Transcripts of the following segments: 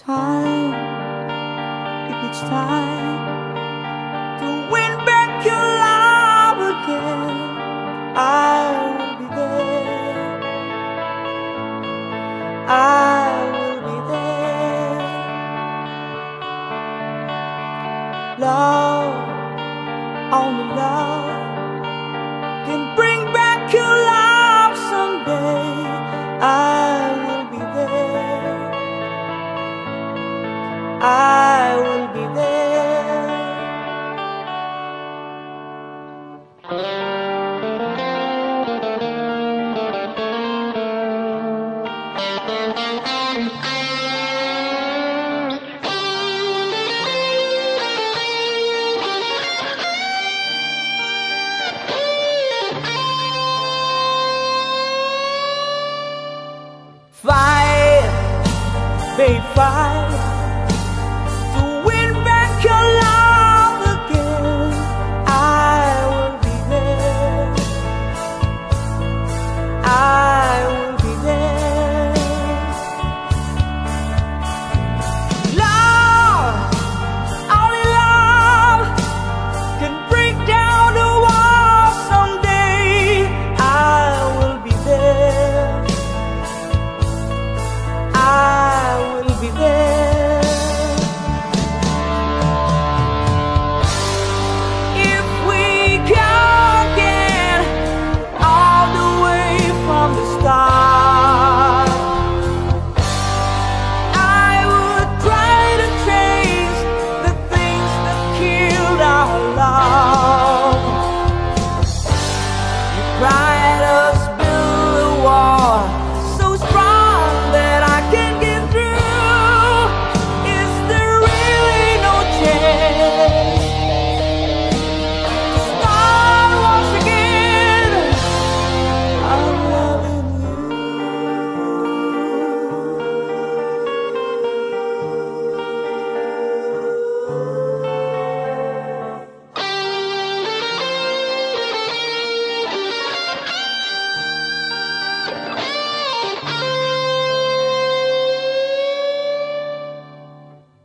Time, if it's time to win back your love again, I will be there, I will be there. Love, only love can bring back your love someday. I will be there. Fight, babe, fight.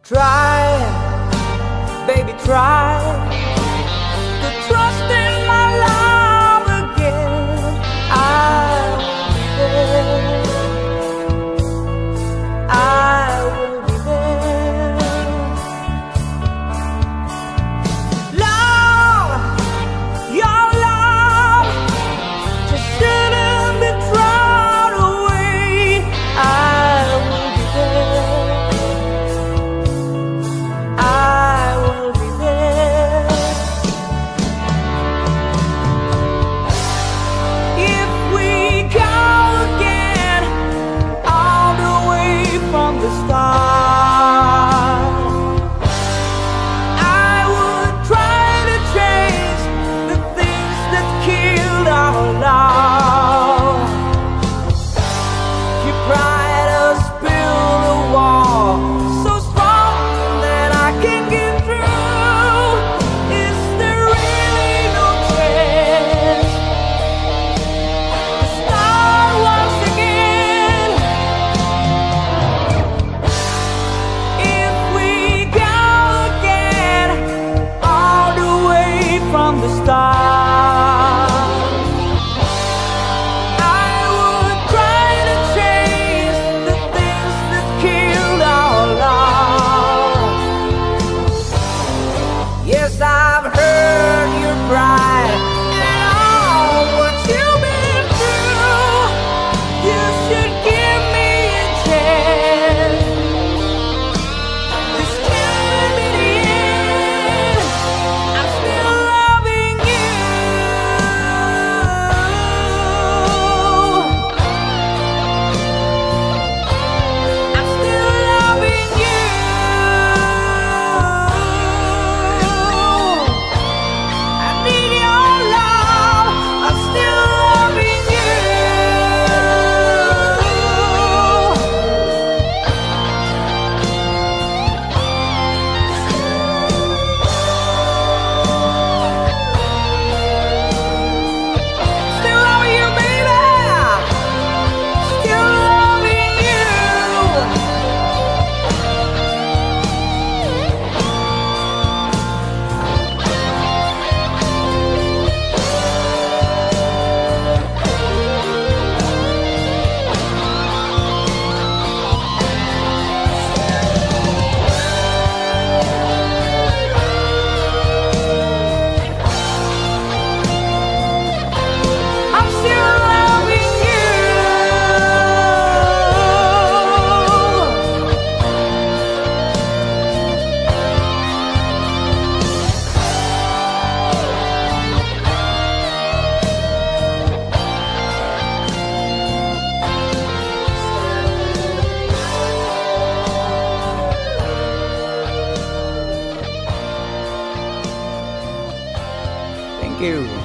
Try, baby, try to trust in my love again. I will be there, I will be there. Love, your love just shouldn't be thrown away. I will be there, yeah. Thank you.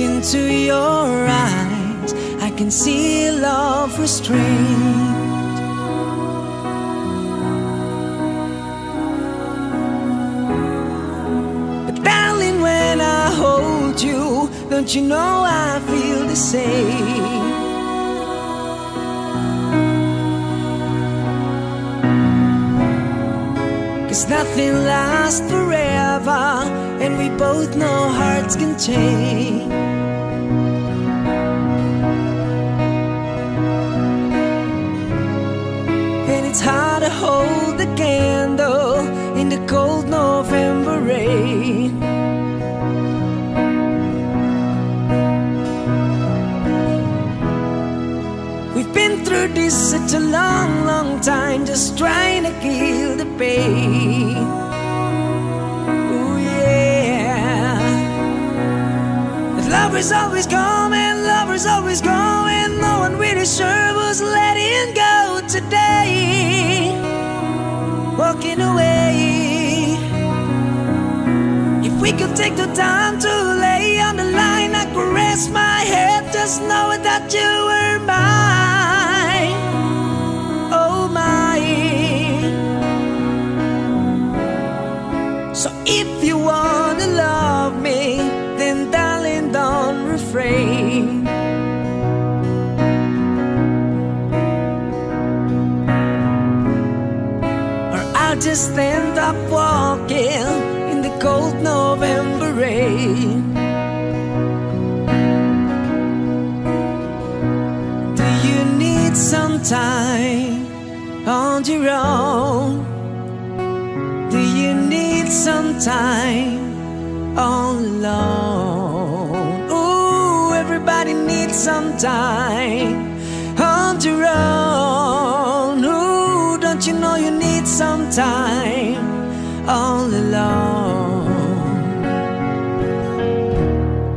Into your eyes, I can see love restrained. But darling, when I hold you, don't you know I feel the same? Cause nothing lasts forever, and we both know hearts can change. It's hard to hold the candle in the cold November rain. We've been through this such a long, long time, just trying to kill the pain. Oh yeah. But lovers always come and lovers always go, and no one really sure was letting go today. Walking away. If we could take the time to lay on the line, I could rest my head just knowing that you were mine. Oh my. So if you wanna love me, then darling, don't refrain. Just stand up walking in the cold November rain. Do you need some time on your own? Do you need some time all alone? Ooh, everybody needs some time on your own. Ooh, don't you know you need some time all alone?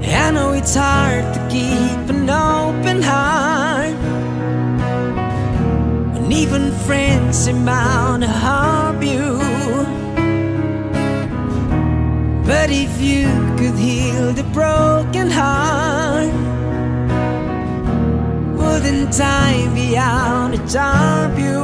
I know it's hard to keep an open heart when even friends seem bound to harm you. But if you could heal the broken heart, wouldn't time be out to charm you?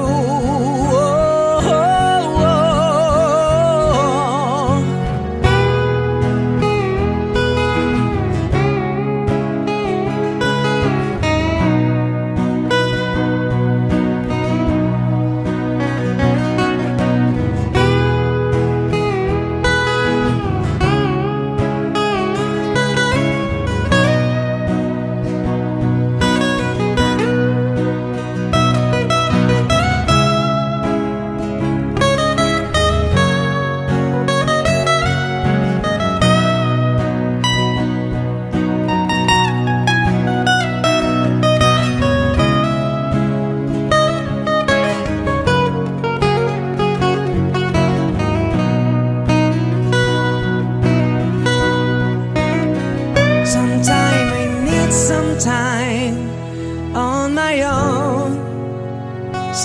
my own.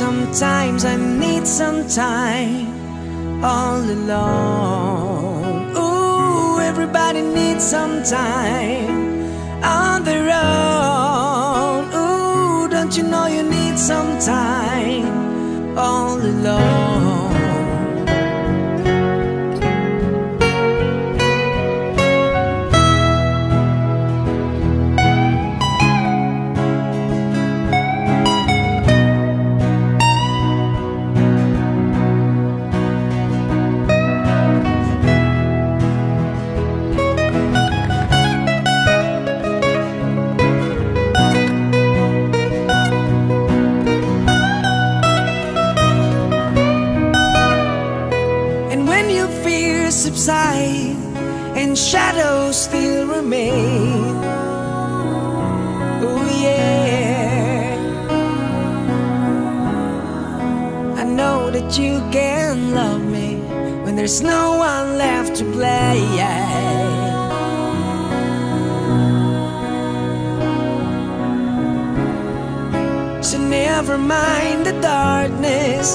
Sometimes I need some time all alone. Ooh, everybody needs some time on their own. Ooh, don't you know you need some time all alone? Subside and shadows still remain. Oh yeah, I know that you can love me when there's no one left to play. So never mind, the darkness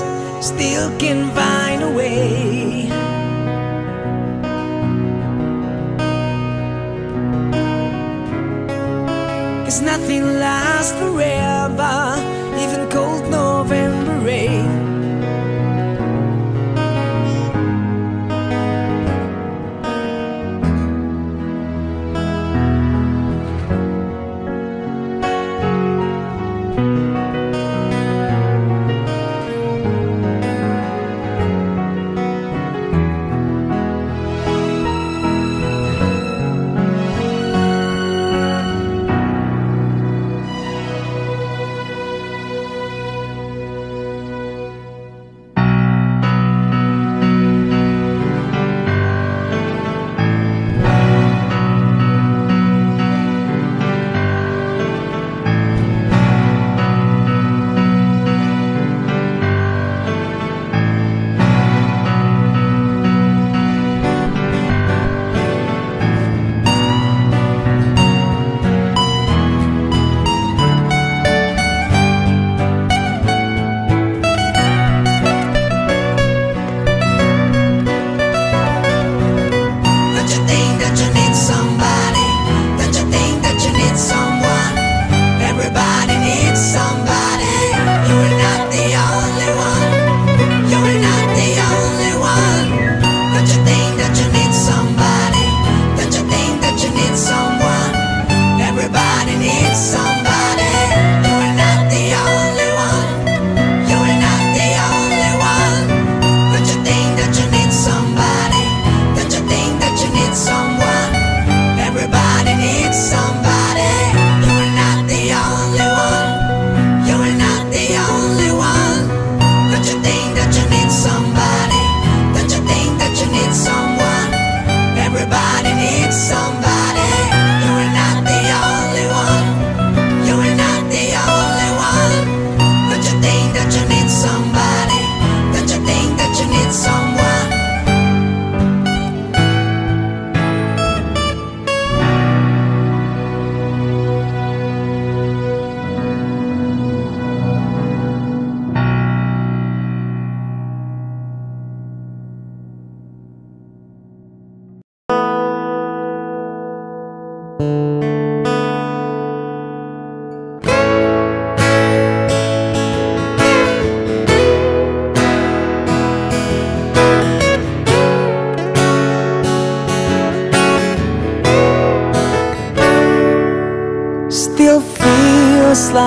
still can find a way. Cause nothing lasts forever, even cold November rain.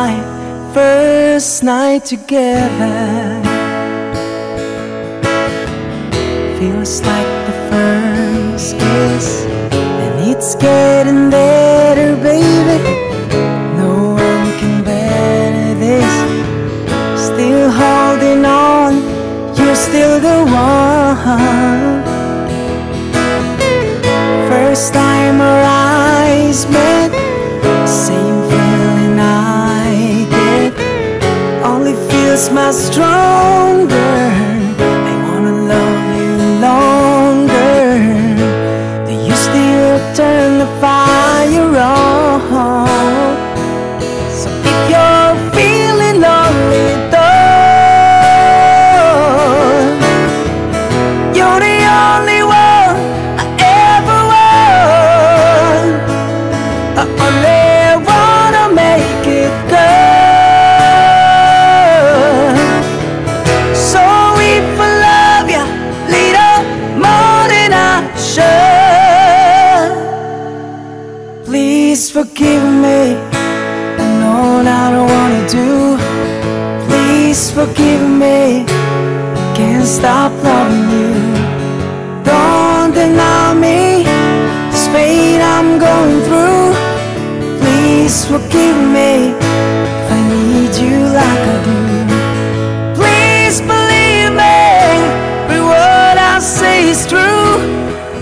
Like first night together, feels like the first kiss, and it's getting better, baby. No one can better this. Still holding on, you're still the one. First time our eyes met, same feeling I get. Only feels much stronger. I wanna love you longer. Do you still turn the fire on? So if you're feeling Please forgive me, I can't stop loving you. Don't deny me this pain I'm going through. Please forgive me if I need you like I do. Please believe me, every word I say is true.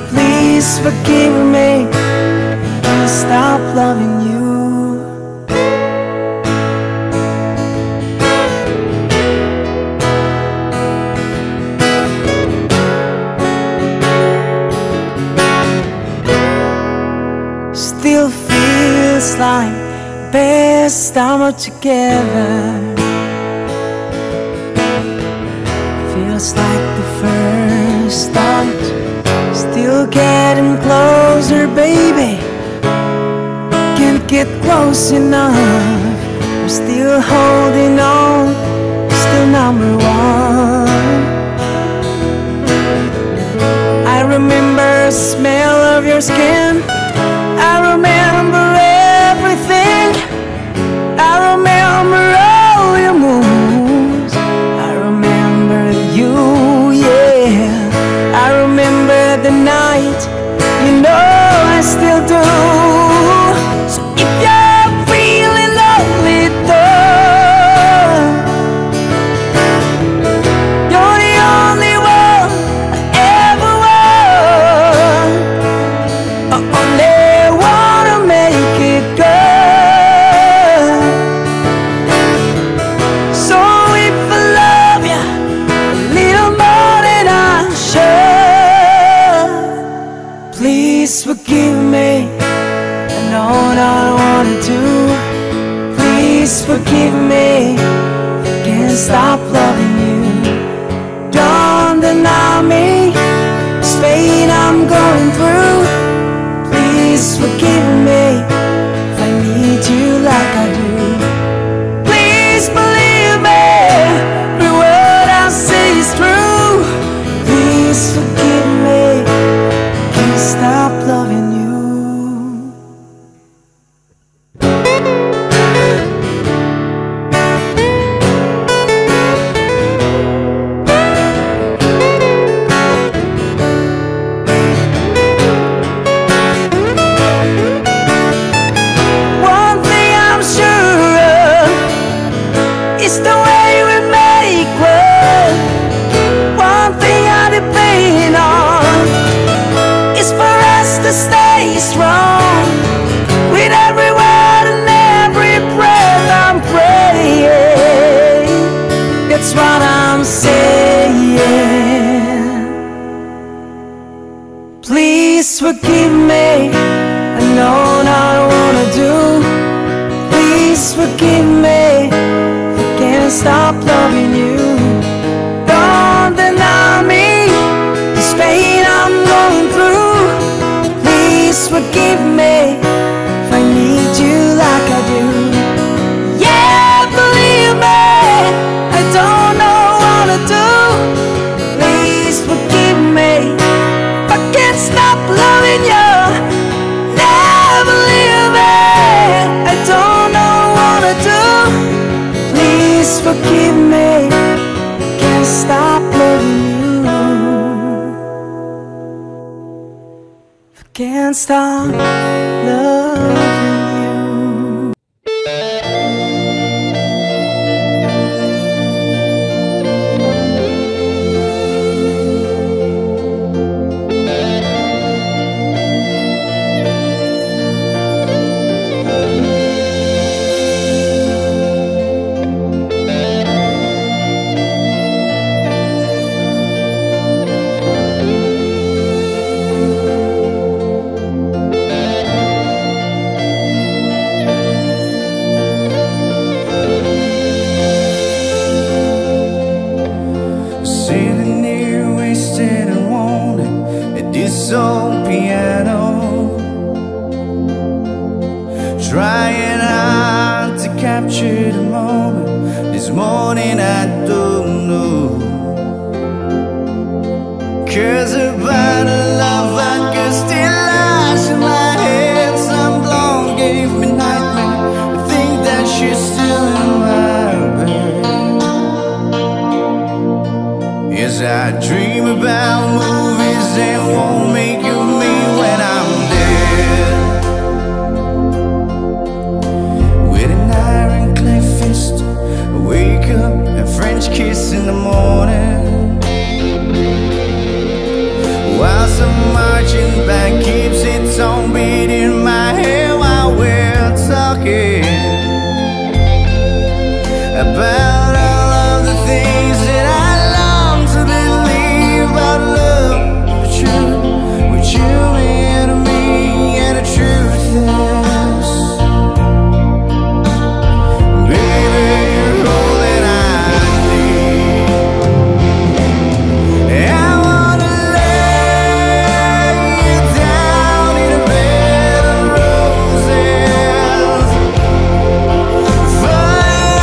Please forgive me, I can't stop loving you. Still feels like the best time we're together. Feels like the first start. Still getting closer, baby. Can't get close enough. I'm still holding on. Still number one. I remember the smell of your skin. I remember everything. I remember all your moves. I remember you, yeah. I remember the night. You know I still do. So if you're feeling lonely, though, you're the only one I ever want. Oh, only please forgive me, I know not what I do. Please forgive me, I can't stop loving you. Don't deny me this pain I'm going through. Please forgive me if I need you like I do. Please believe me, every word I say is true. Please forgive me, I can't stop loving you. Please forgive me, I know not what I do. Please forgive me, I can't stop loving you. Don't deny me this pain I'm going through. Please forgive me if I need you like I do. Yeah, believe me, I don't know what to do. Please forgive me, I can't stop loving you. Never leave me, I don't know what to do. Please forgive me, I can't stop loving you. I can't stop loving you. She's still in my bed. about all of the things that I long to believe about love. But you, would you be into me? And the truth is, baby, you're all that I need. I wanna lay you down in a bed of roses, but I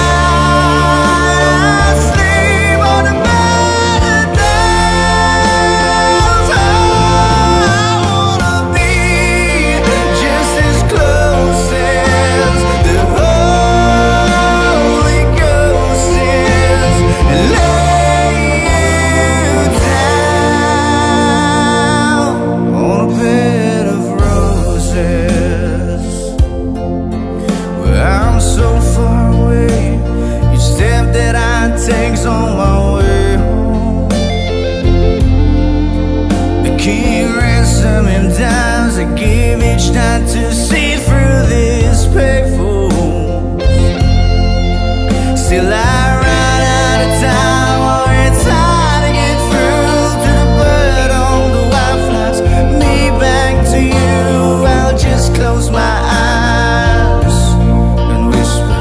sleep on a bed of nails. I wanna be just as close as the Holy Ghost is, and lay you down on a bed of roses. I'm so far away, each step that I take's on my way home. The king ransom and dimes I give each night to see through this painful. Still I run out of time, or it's hard to get through to the bird on the wildflowers. Me back to you, I'll just close my eyes and whisper,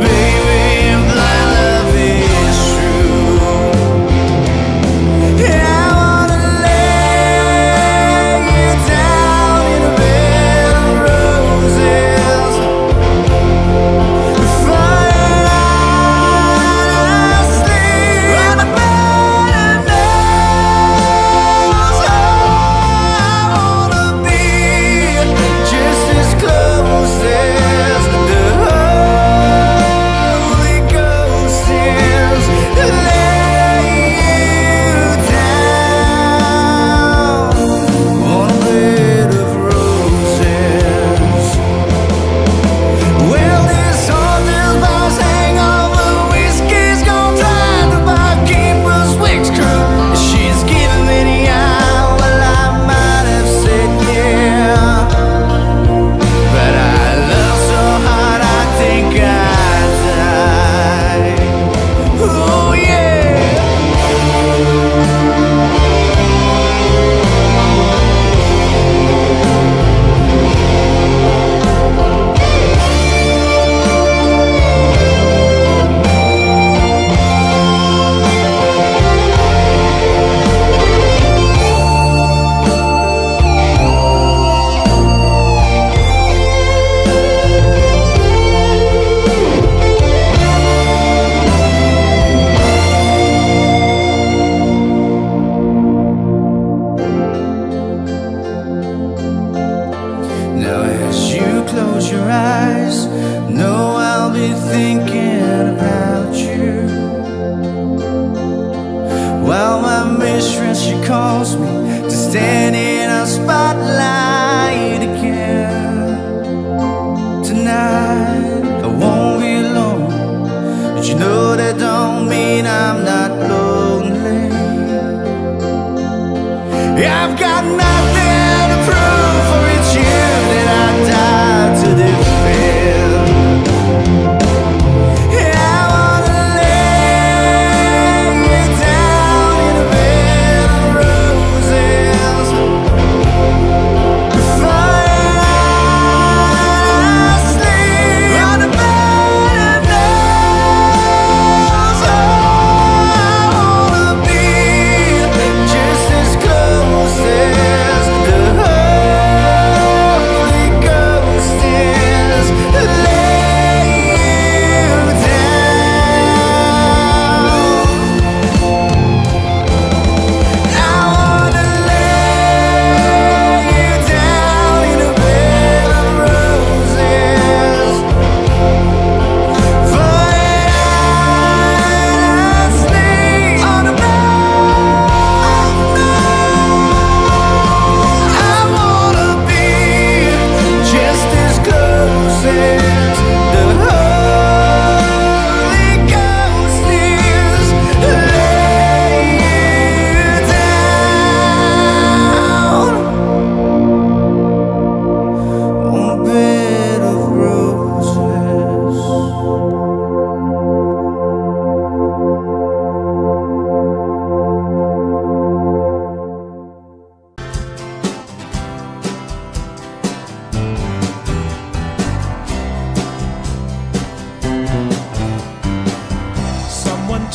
baby, if thy love is true. I wanna lay you down in a bed of roses, but I sleep on a bed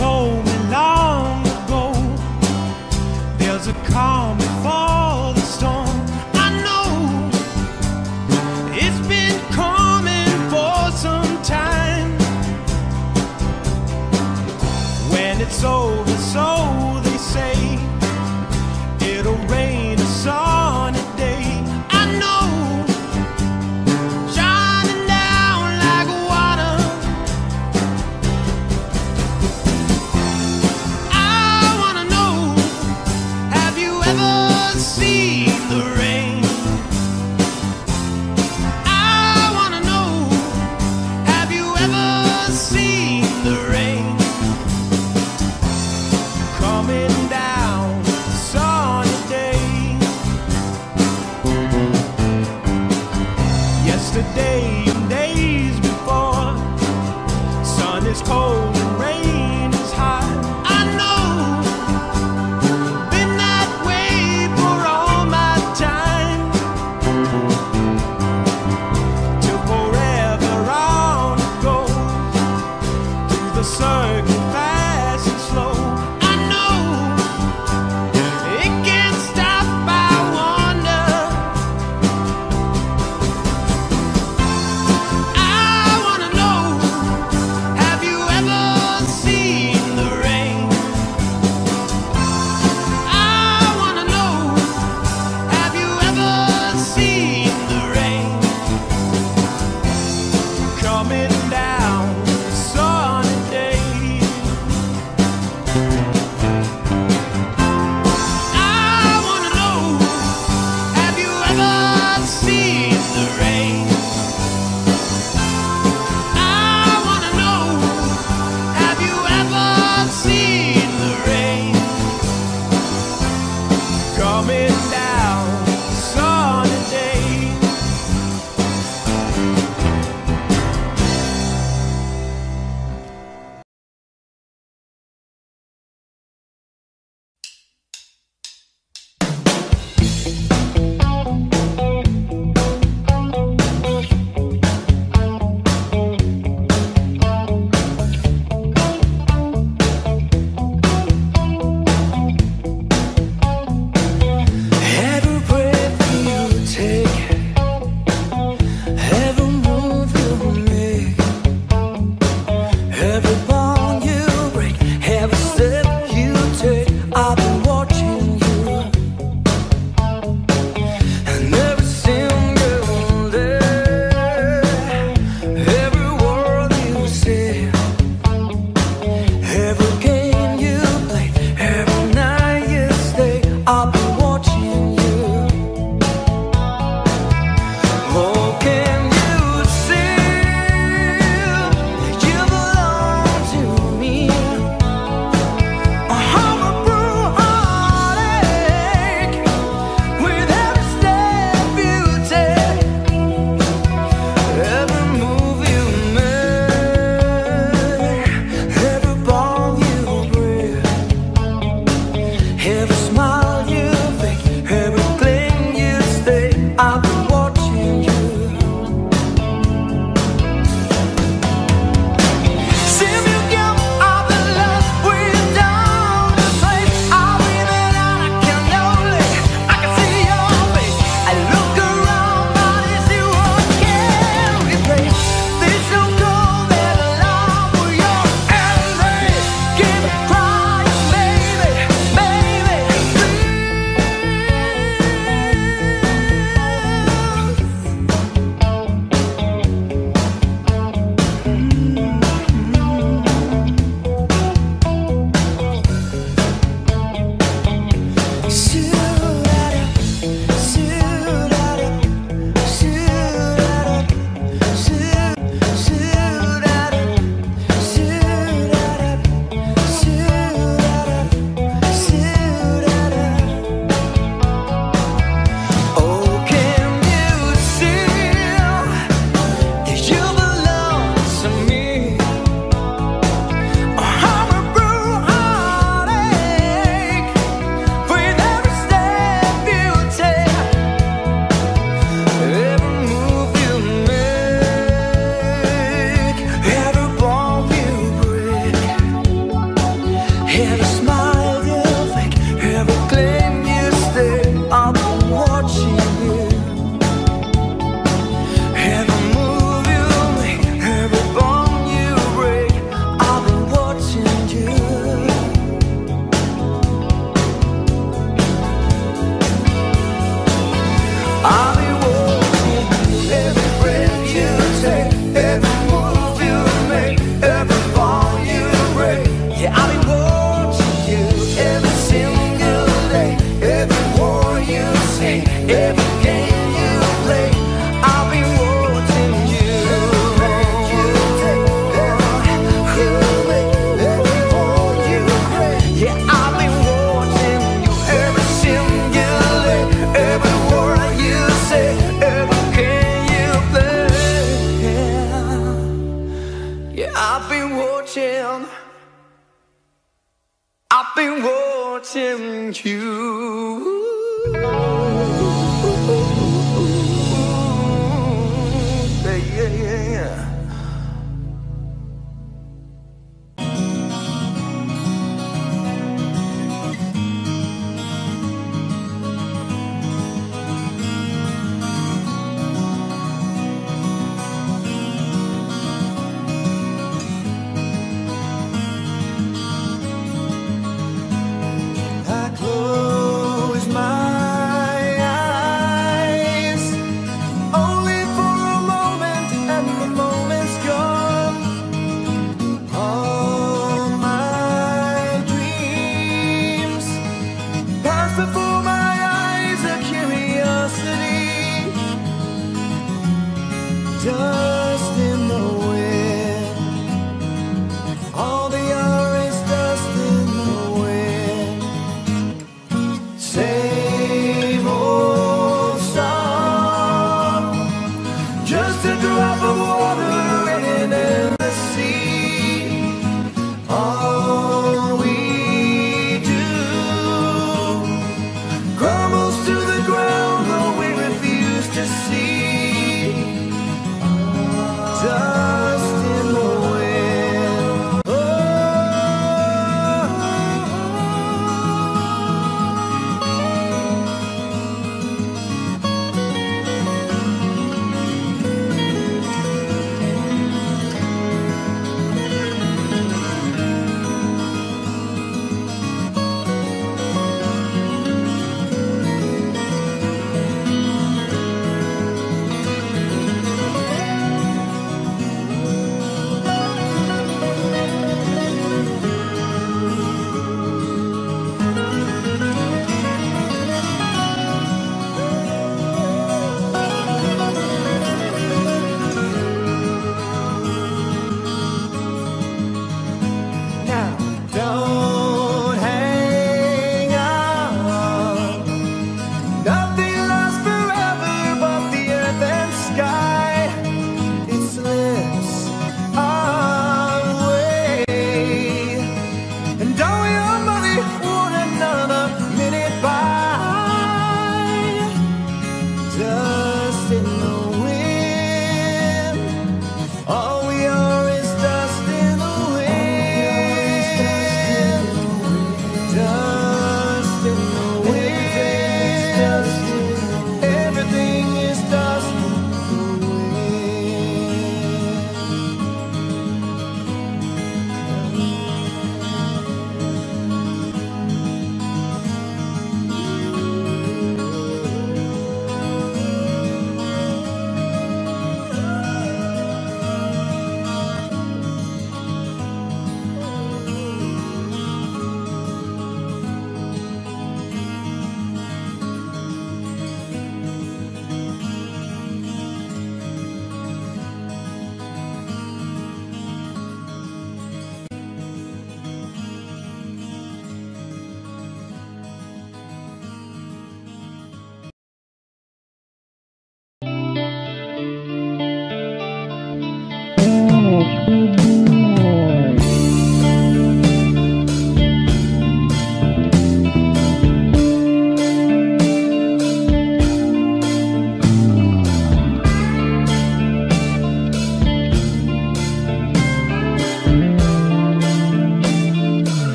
told me long ago, there's a calm before the storm. I know it's been coming for some time. When it's over, so they say, it'll rain a sunny day. I know, shining down like water. I wanna know, have you ever seen the rain? I wanna know, have you ever seen the rain coming down? Yesterday and days before, sun is cold and rain is hot. I know, been that way for all my time, till forever on it goes, through the circle fast and slow. Coming down, sunny day. I close my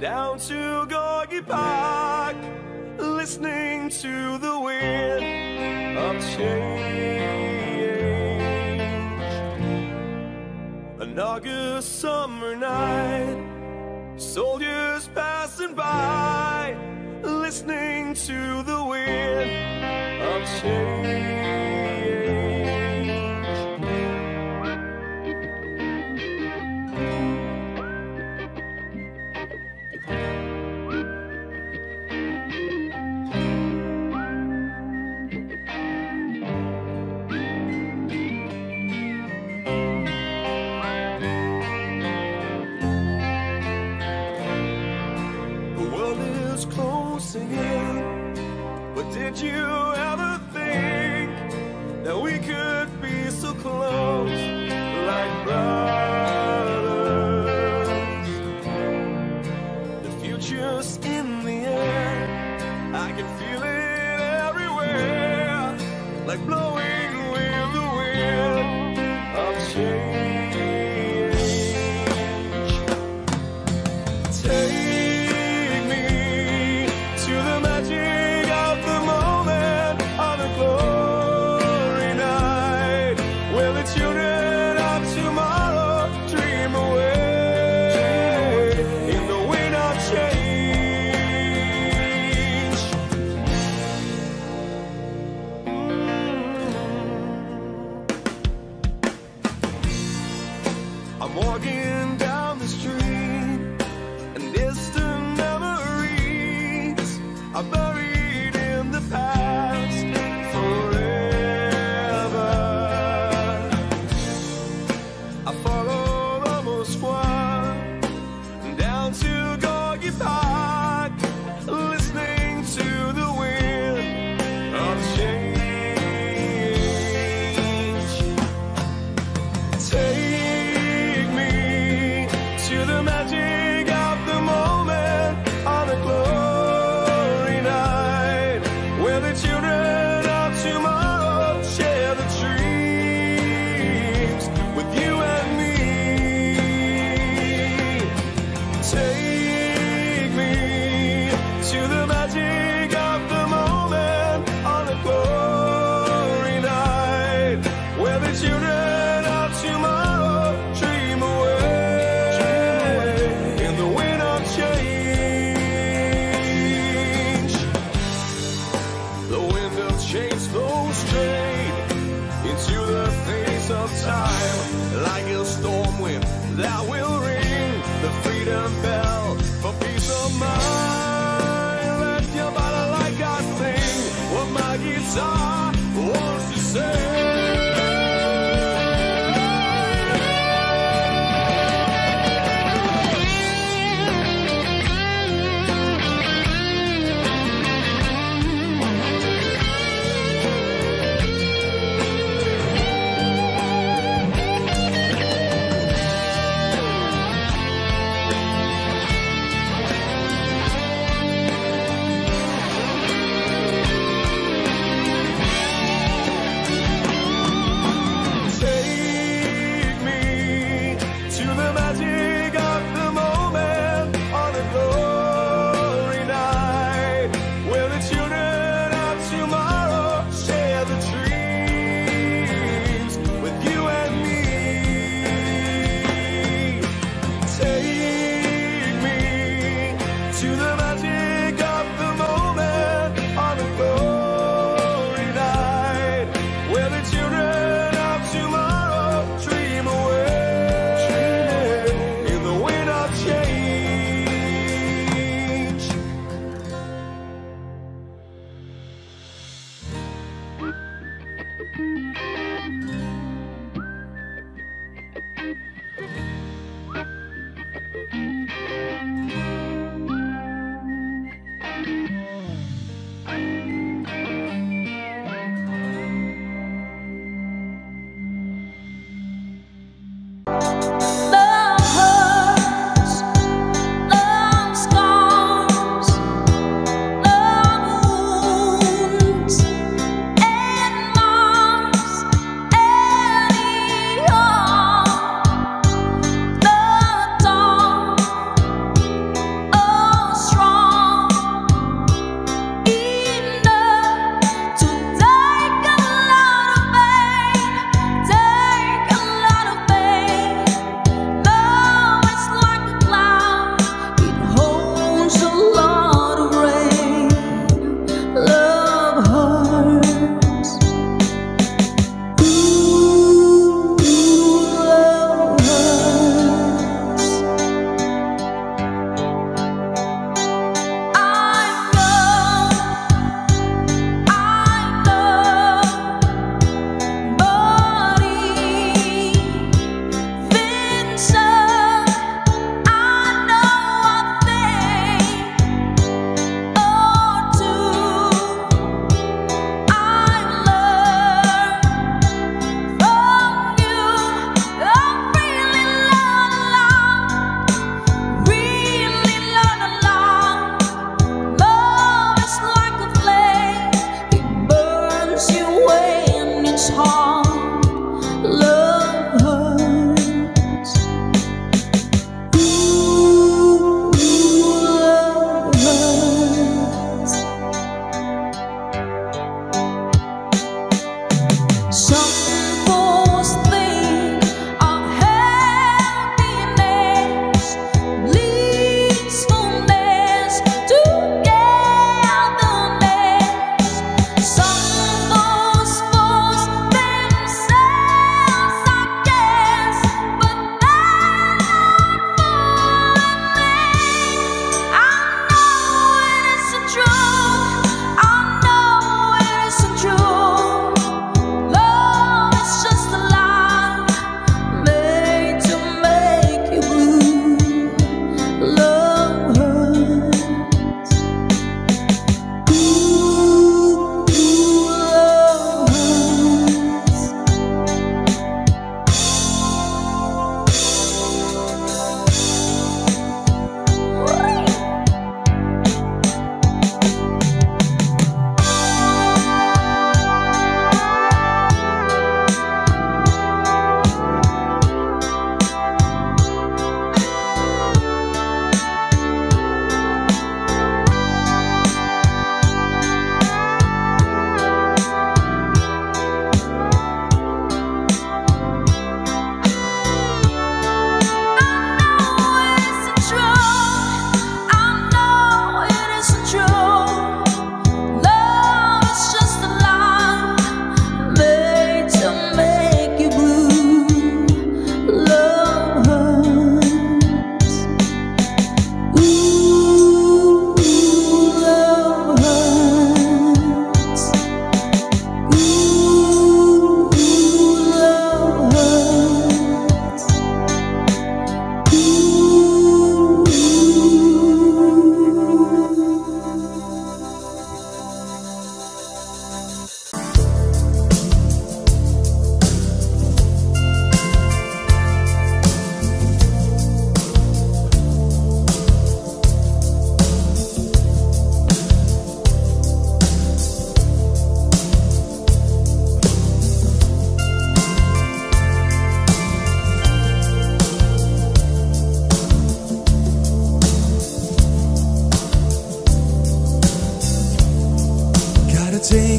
down to Gorgie Park, listening to the wind of change. An August summer night, soldiers passing by, listening to the wind of change. But did you ever think that we could be so close, like brothers? The future's in the air, I can feel it everywhere, like blowing with the wind of change.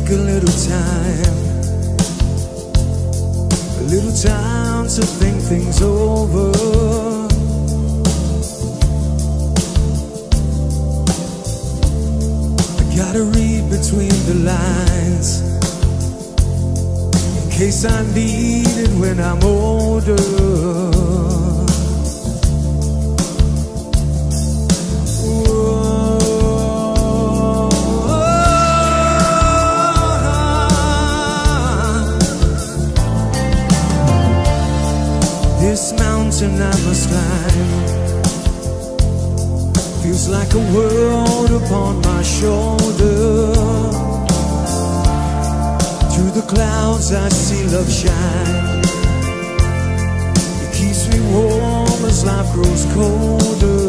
Take a little time to think things over. I gotta read between the lines, in case I need it when I'm older. This mountain I must climb feels like a world upon my shoulder. Through the clouds I see love shine. It keeps me warm as life grows colder.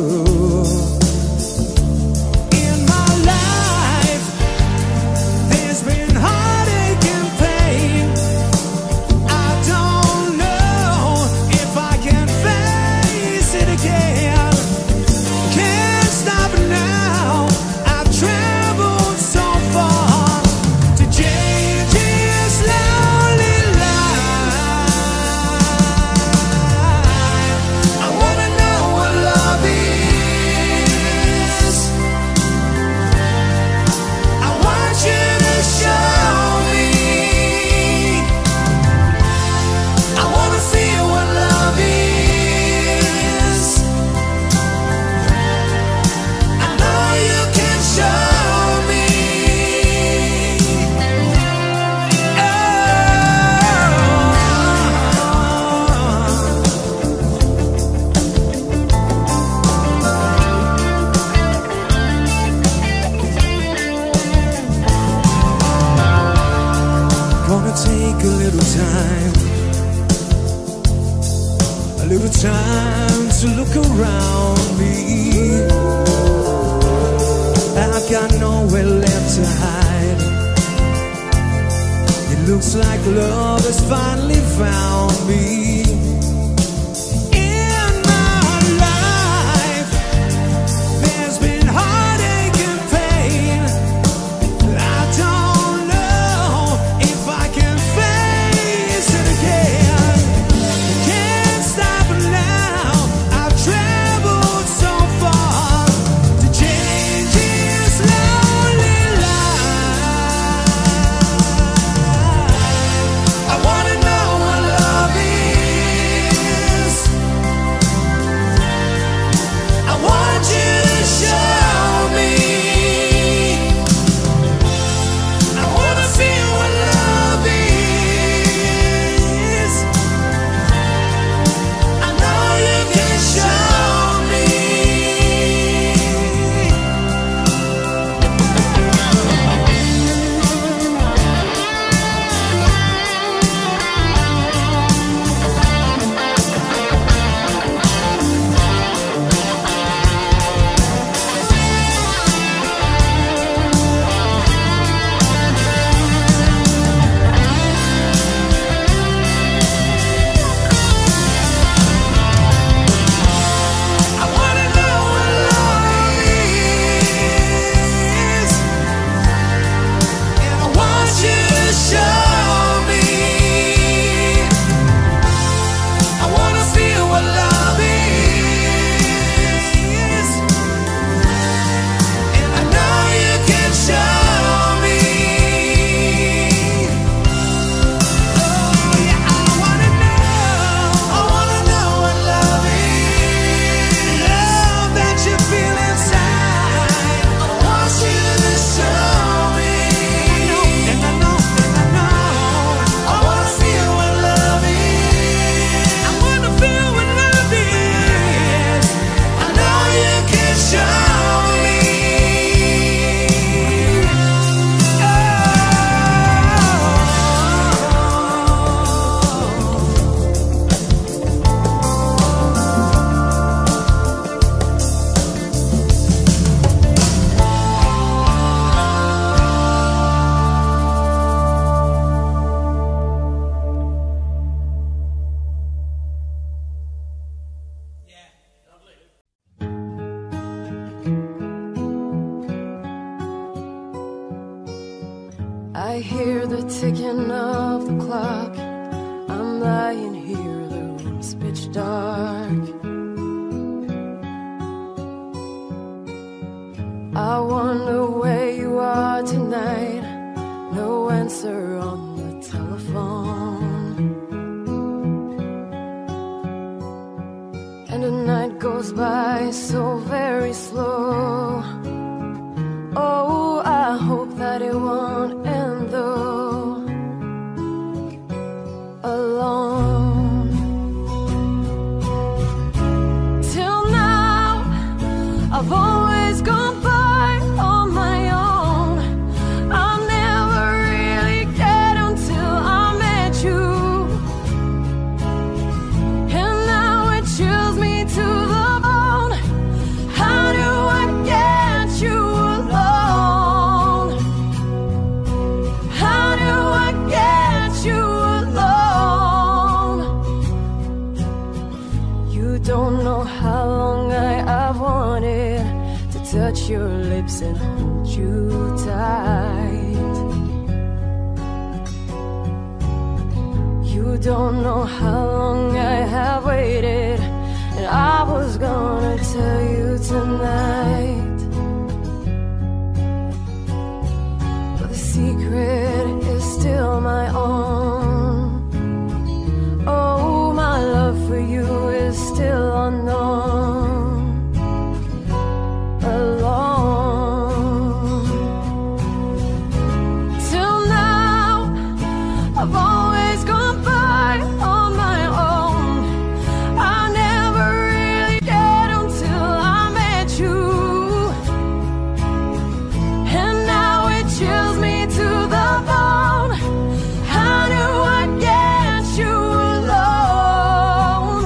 Take a little time to look around me. I've got nowhere left to hide. It looks like love has finally found me. In my life, there's been heartache and pain. I don't know if I can I hear the ticking of the clock. I'm lying here, the room's pitch dark. I wonder where you are tonight. No answer on the telephone. And the night goes by so very slow. Oh, I hope that it won't end though. Alone till now, I've always gone by on my own. I never really cared until I met you, and now it chills me to the bone. How do I get you? Don't know how long I've wanted to touch your lips and hold you tight. You don't know how long I have waited, and I was gonna tell you tonight, but the secret is still my own. Oh, my love for you is still unknown. Alone till now, I've always gone by on my own. I never really cared until I met you, and now it chills me to the bone. How do I get you alone?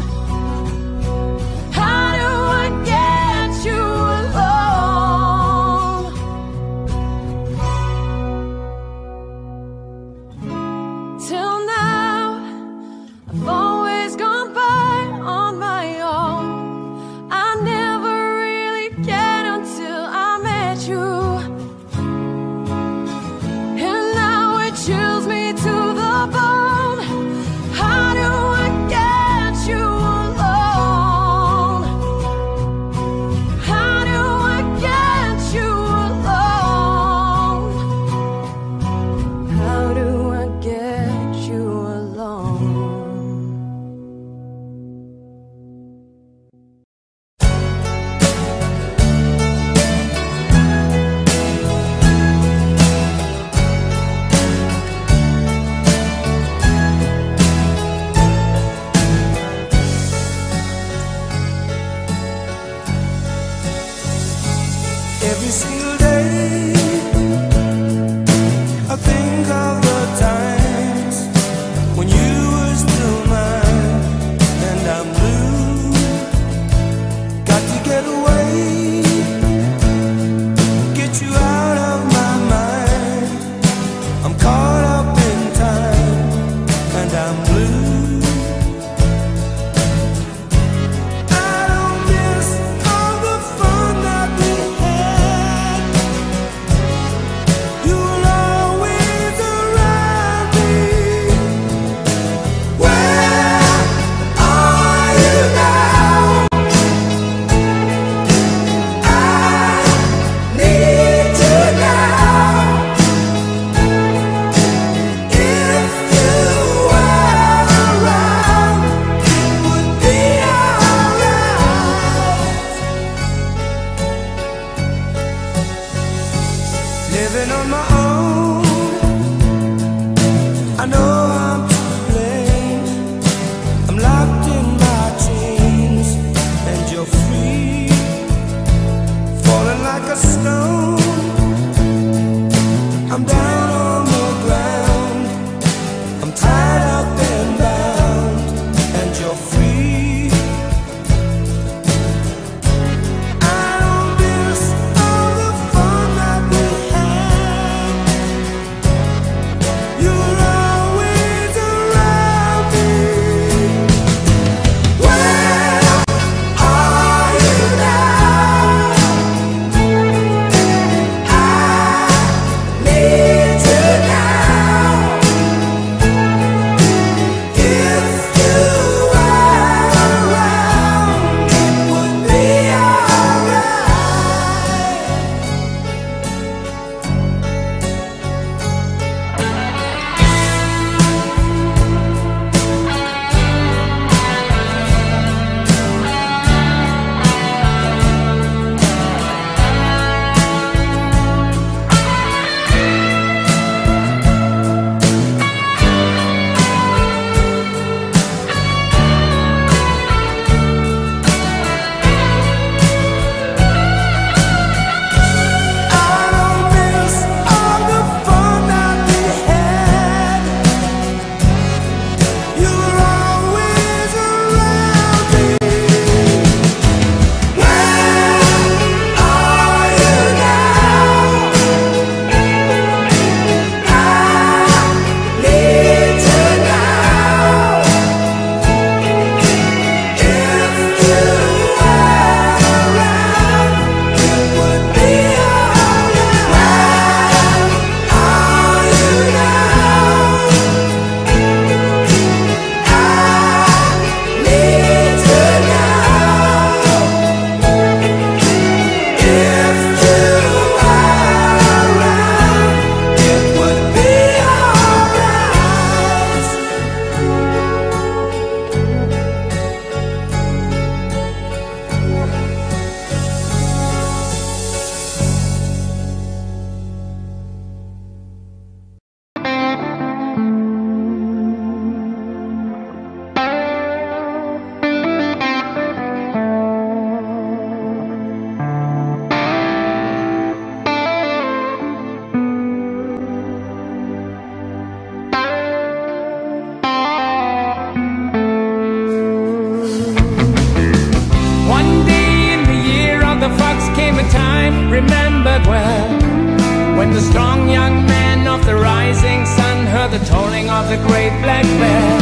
strong young man of the rising sun heard the tolling of the great black bell.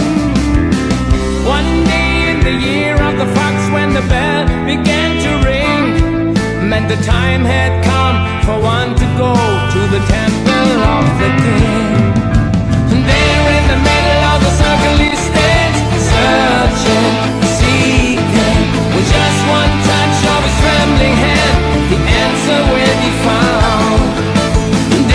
One day in the year of the fox, when the bell began to ring, meant the time had come for one to go to the temple of the king. And there in the middle of the circle he stands, searching, seeking, with just one touch of his trembling hand, the answer will be found.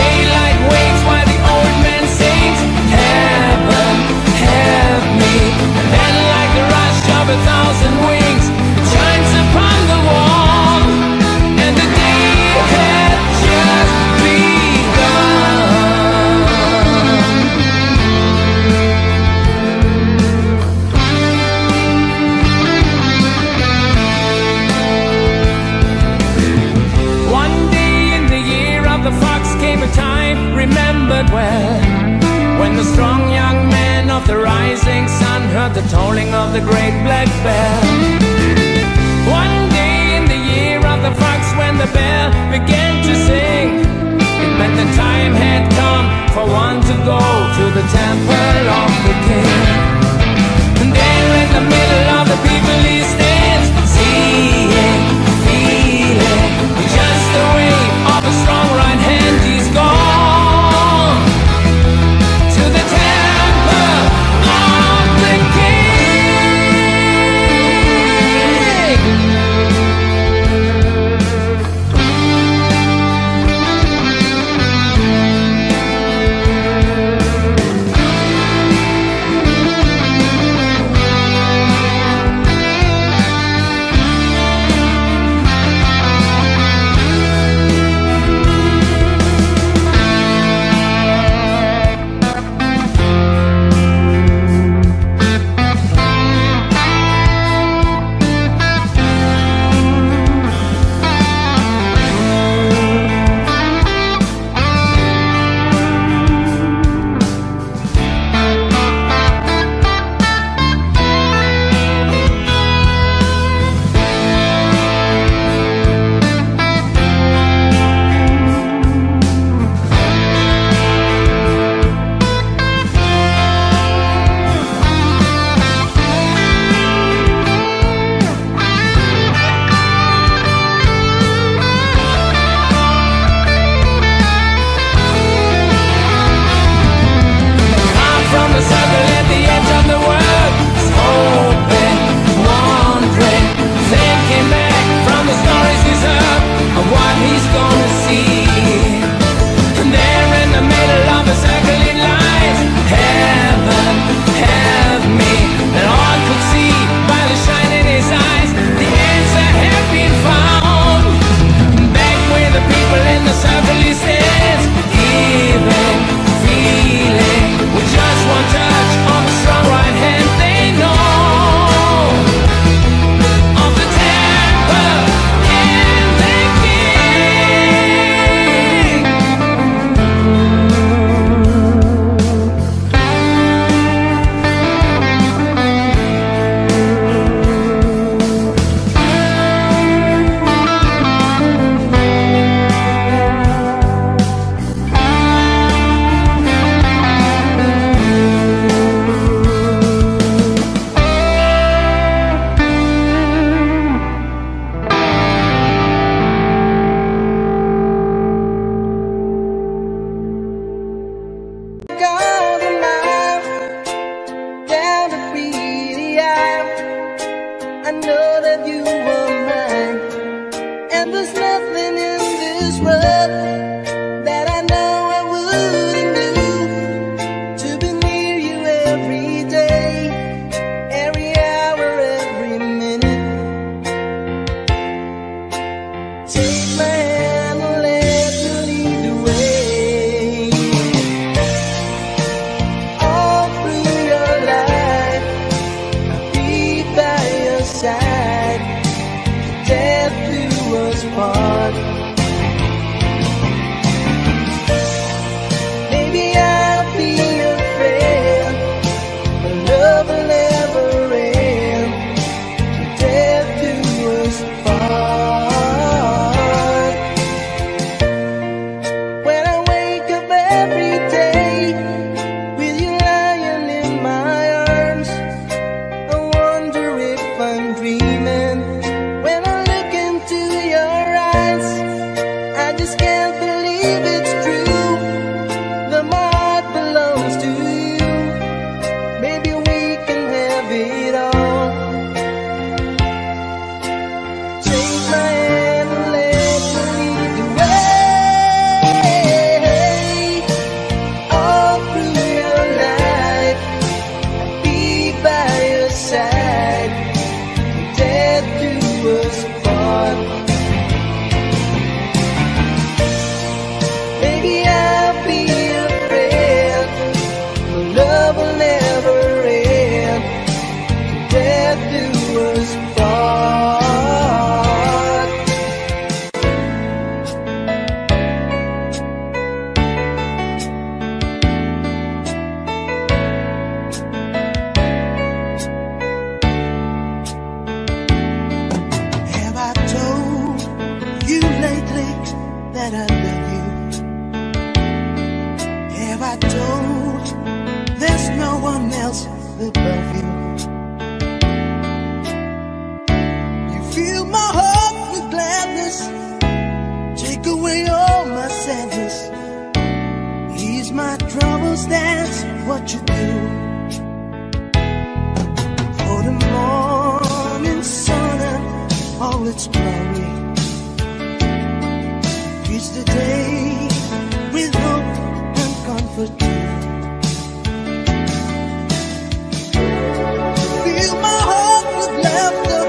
Daylight waits while the old man sings, heaven, help me. And then like the rush of a thousand wings, it shines upon the wall, and the day had just begun. One day in the year of the fox came a time remembered well, when the strong young man of the rising sun heard the tolling of the great black bell. One day in the year of the fox, when the bell began to sing, it meant the time had come for one to go to the temple of the king. And there in the middle of the people he stands, seeing, feeling, with just the wave of a strong right hand, he's gone to the temple of the king. When I went was bought. Have I told you lately that I love you? Have I told there's no one else above you? Fill my heart with gladness, take away all my sadness, ease my troubles, that's what you do. For the morning sun and all its glory, reach the day with hope and comfort too. Fill my heart with laughter,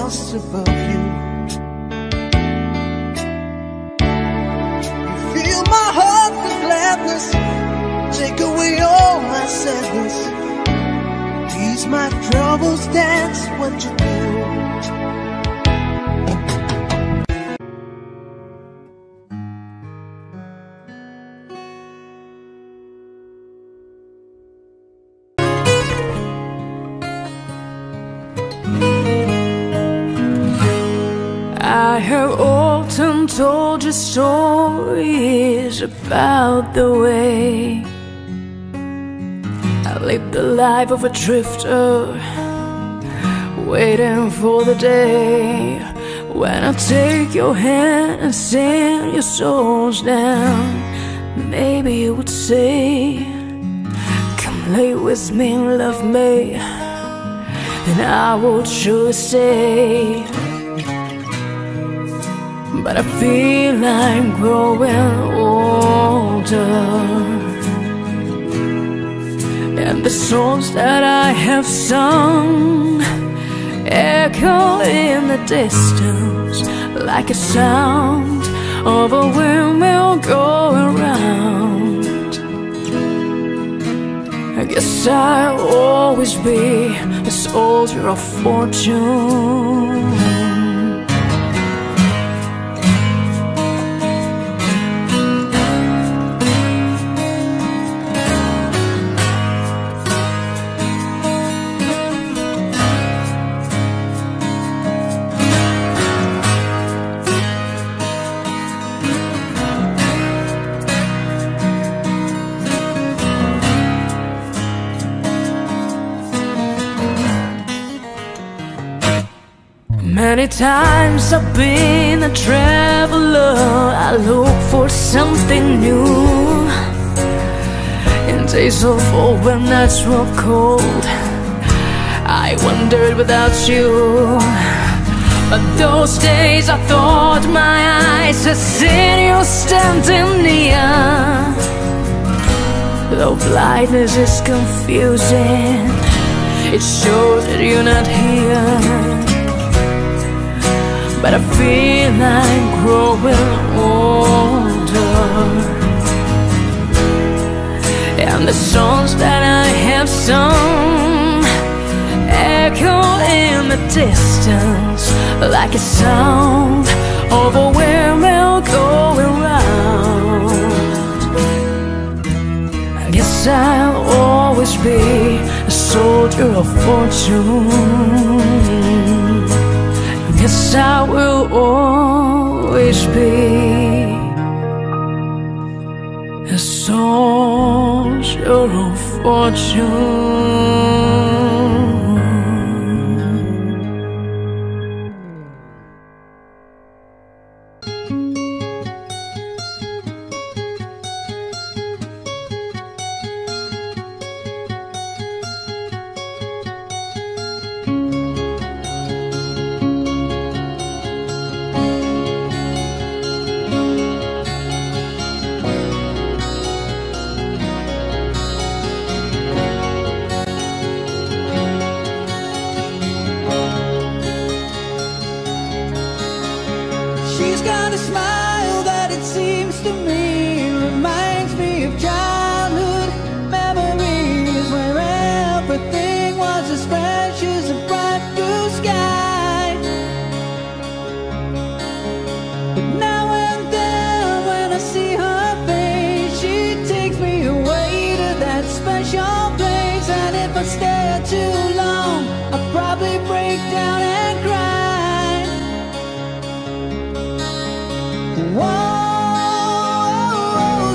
else above you. You fill my heart with gladness, take away all my sadness, ease my troubles, that's what you do. Autumn told you stories about the way I lived the life of a drifter, waiting for the day when I take your hand and send your souls down. Maybe you would say, come lay with me, love me, and I would surely stay. But I feel I'm growing older, and the songs that I have sung echo in the distance like a sound of a windmill going round. I guess I'll always be a soldier of fortune. Many times I've been a traveler, I look for something new. In days of old when nights were cold, I wandered without you. But those days I thought my eyes had seen you standing near. Though blindness is confusing, it shows that you're not here. But I feel I'm growing older, and the songs that I have sung echo in the distance like a sound of a windmill going round. I guess I'll always be a soldier of fortune. Yes, I will always be a soldier of fortune. strange kind of smile that it seems to me reminds me of childhood memories, where everything was as fresh as a bright blue sky. But now and then when I see her face, she takes me away to that special place. And if I stare too long, I'll probably break down and cry. Oh,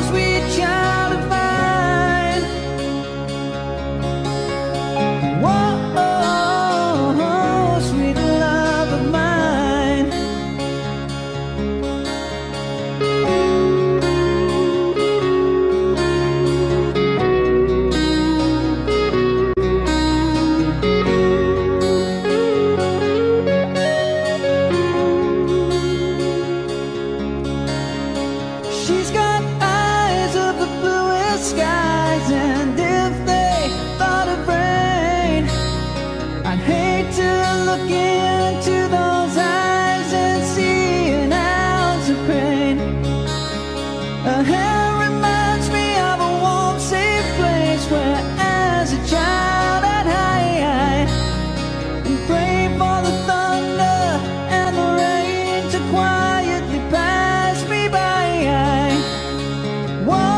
sweet child of mine. Oh, sweet love of mine. She's got eyes of the bluest skies, and if they thought of rain, I'd hate to look into those eyes and see an ounce of pain. Her hair reminds me of a warm, safe place where as a child I'd hide and pray for the thunder and the rain to quietly pass me by. Where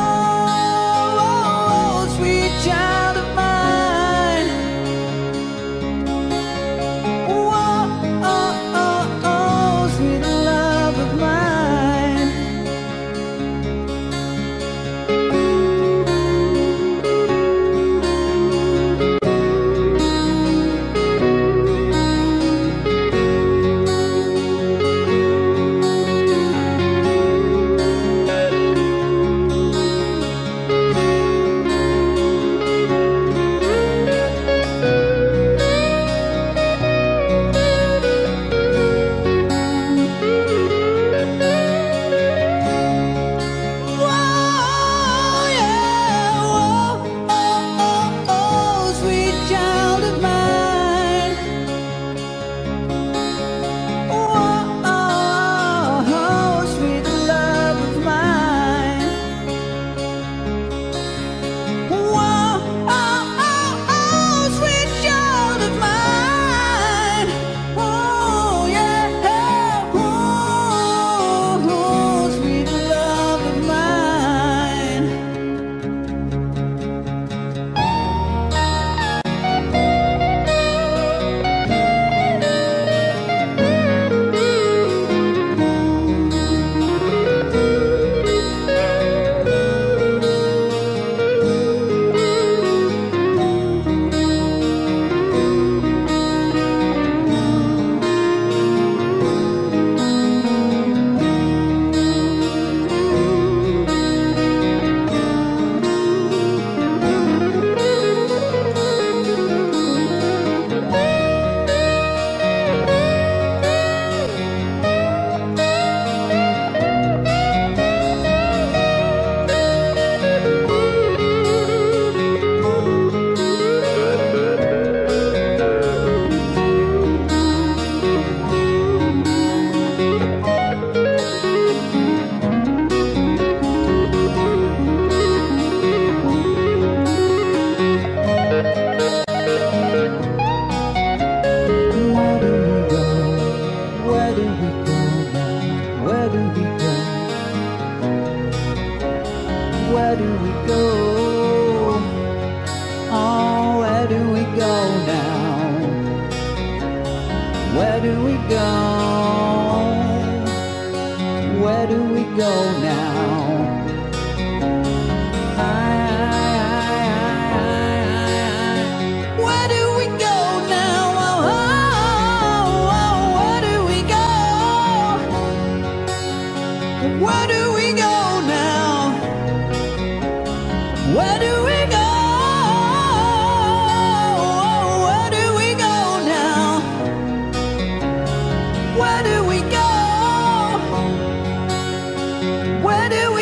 do we go? Where do we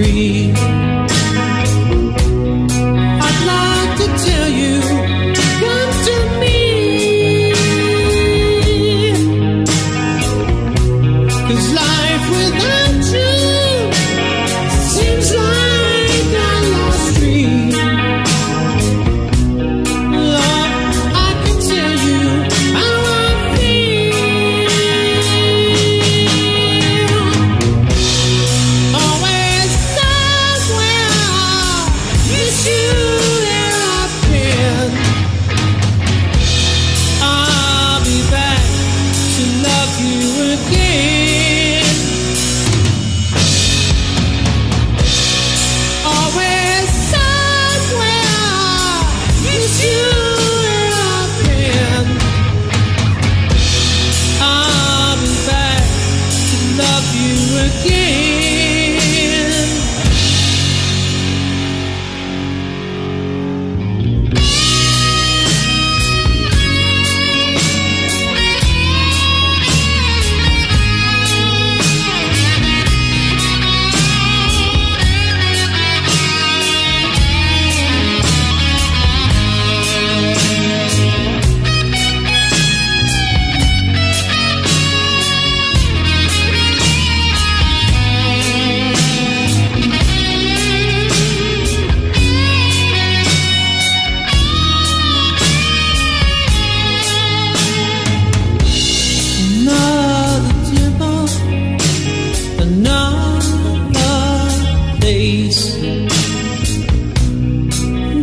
angry. I'd like to tell you, come to me, 'cause life without you seems like a lost dream. Love, I can tell you how I feel. Always somewhere, miss you there I've been. I'll be back to love you again.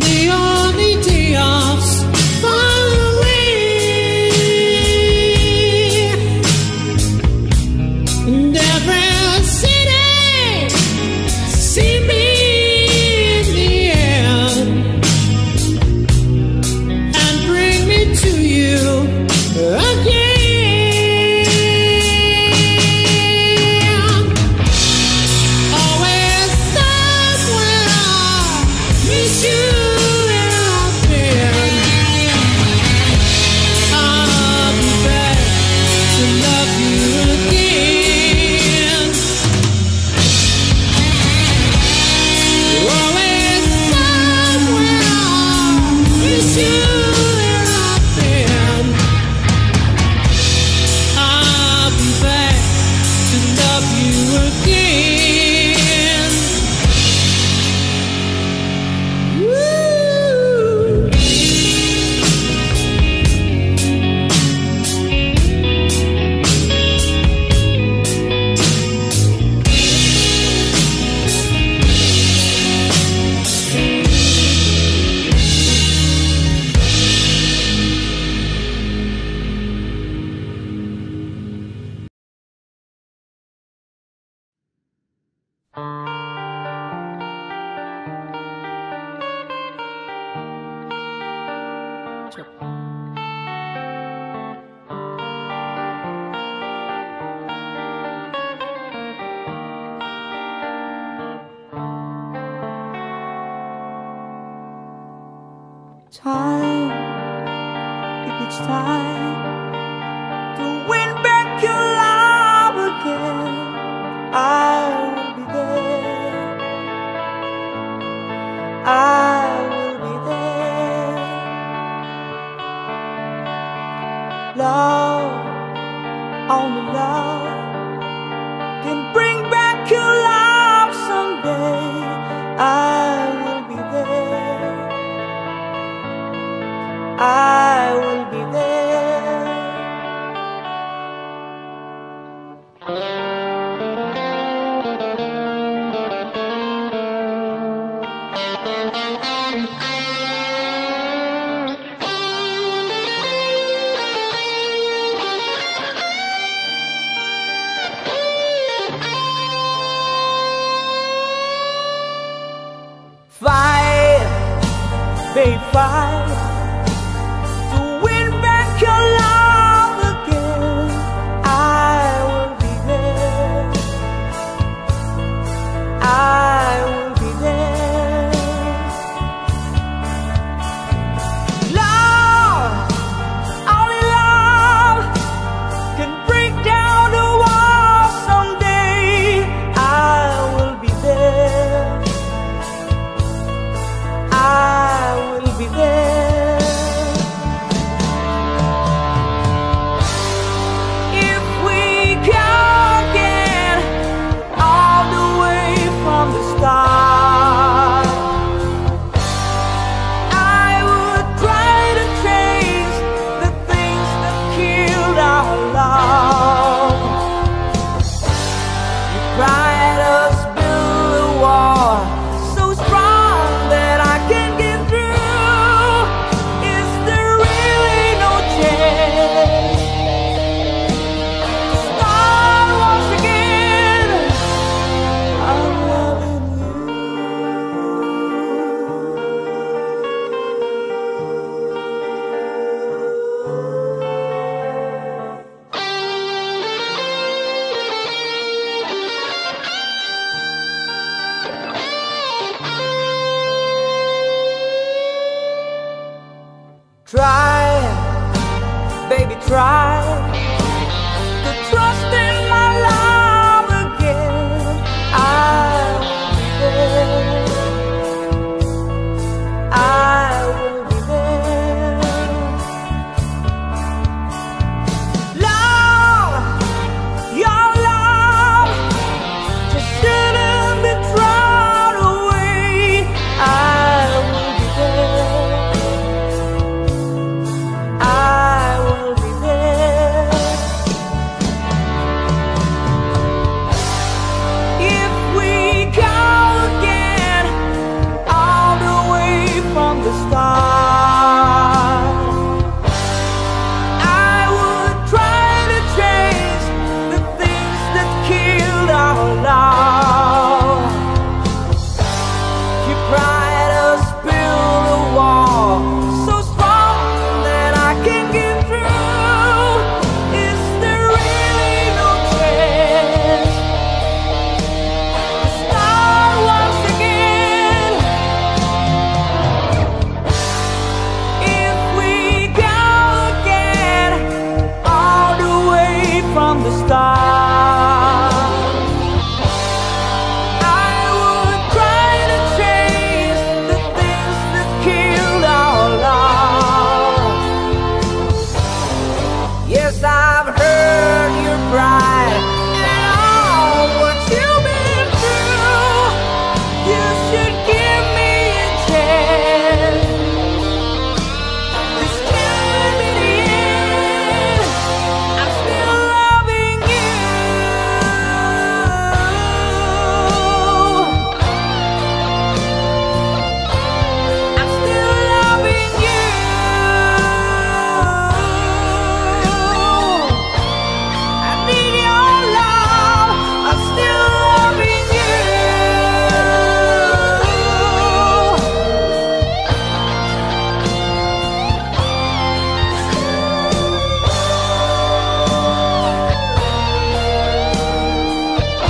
The only day off's far away, and every city see me in the end and bring me to you again. Time, each time to win back your love again, I will be there. I will be there. Love, only love can bring back your love someday. I will be there. Fight, babe, fight. Down the wall someday, I will be there. tried to trust in my love again. I will be there. Lord, your love just shouldn't be thrown away. I will be there. If we go again, all the way from the start, I would try to chase the things that killed our love. You tried us build a wall so strong that I can get through. Is there really no chance to start once again? If we go again, all the way from the start, I would try to chase the things that killed our love. Yes, I've heard your pride and all what you've been through. You should give me a chance. This can't be the end. I'm still loving you. I'm still loving you. I need your love. I'm still loving you. Still loving you, baby. Still loving you. I'm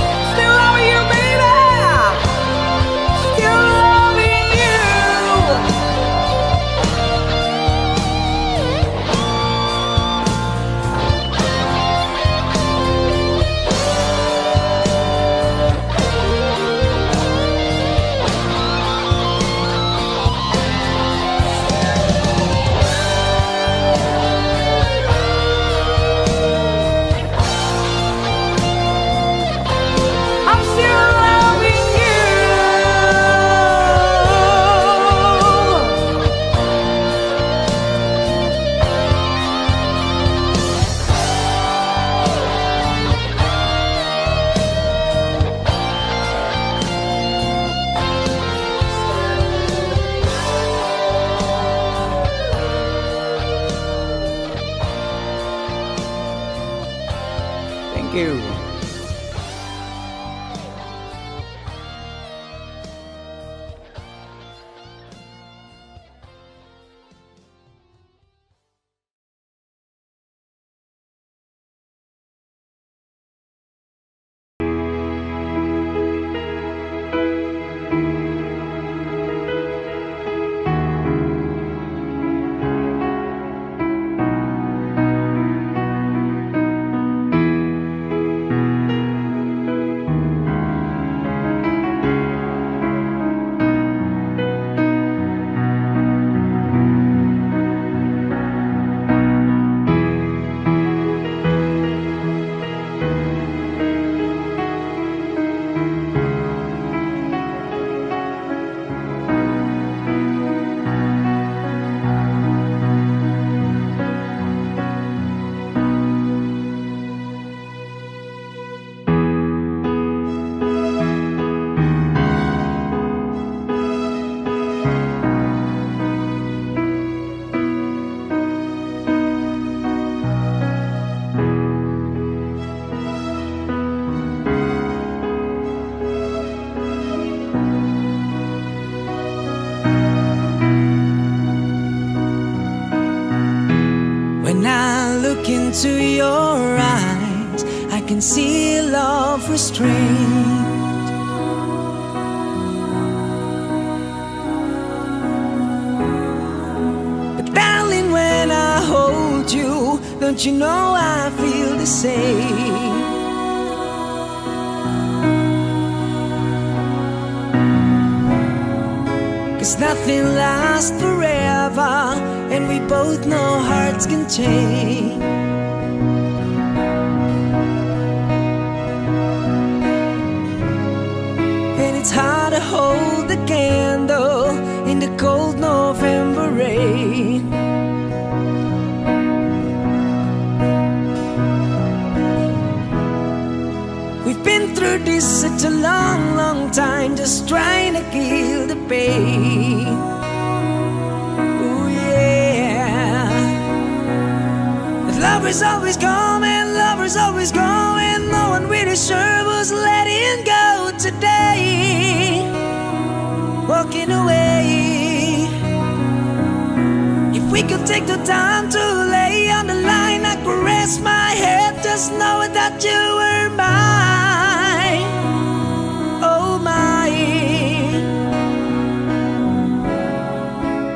still loving you. Thank you. When I look into your eyes, I can see love restrained. But darling, when I hold you, Don't you know I feel the same? Cause nothing lasts forever, and we both know hearts can change. And it's hard to hold the candle in the cold November rain. We've been through this such a long, long time, just trying to kill the pain. Oh yeah. But lovers always come and lovers always go, and no one really sure was letting go today. Walking away. If we could take the time to lay on the line, I could rest my head just knowing that you were mine.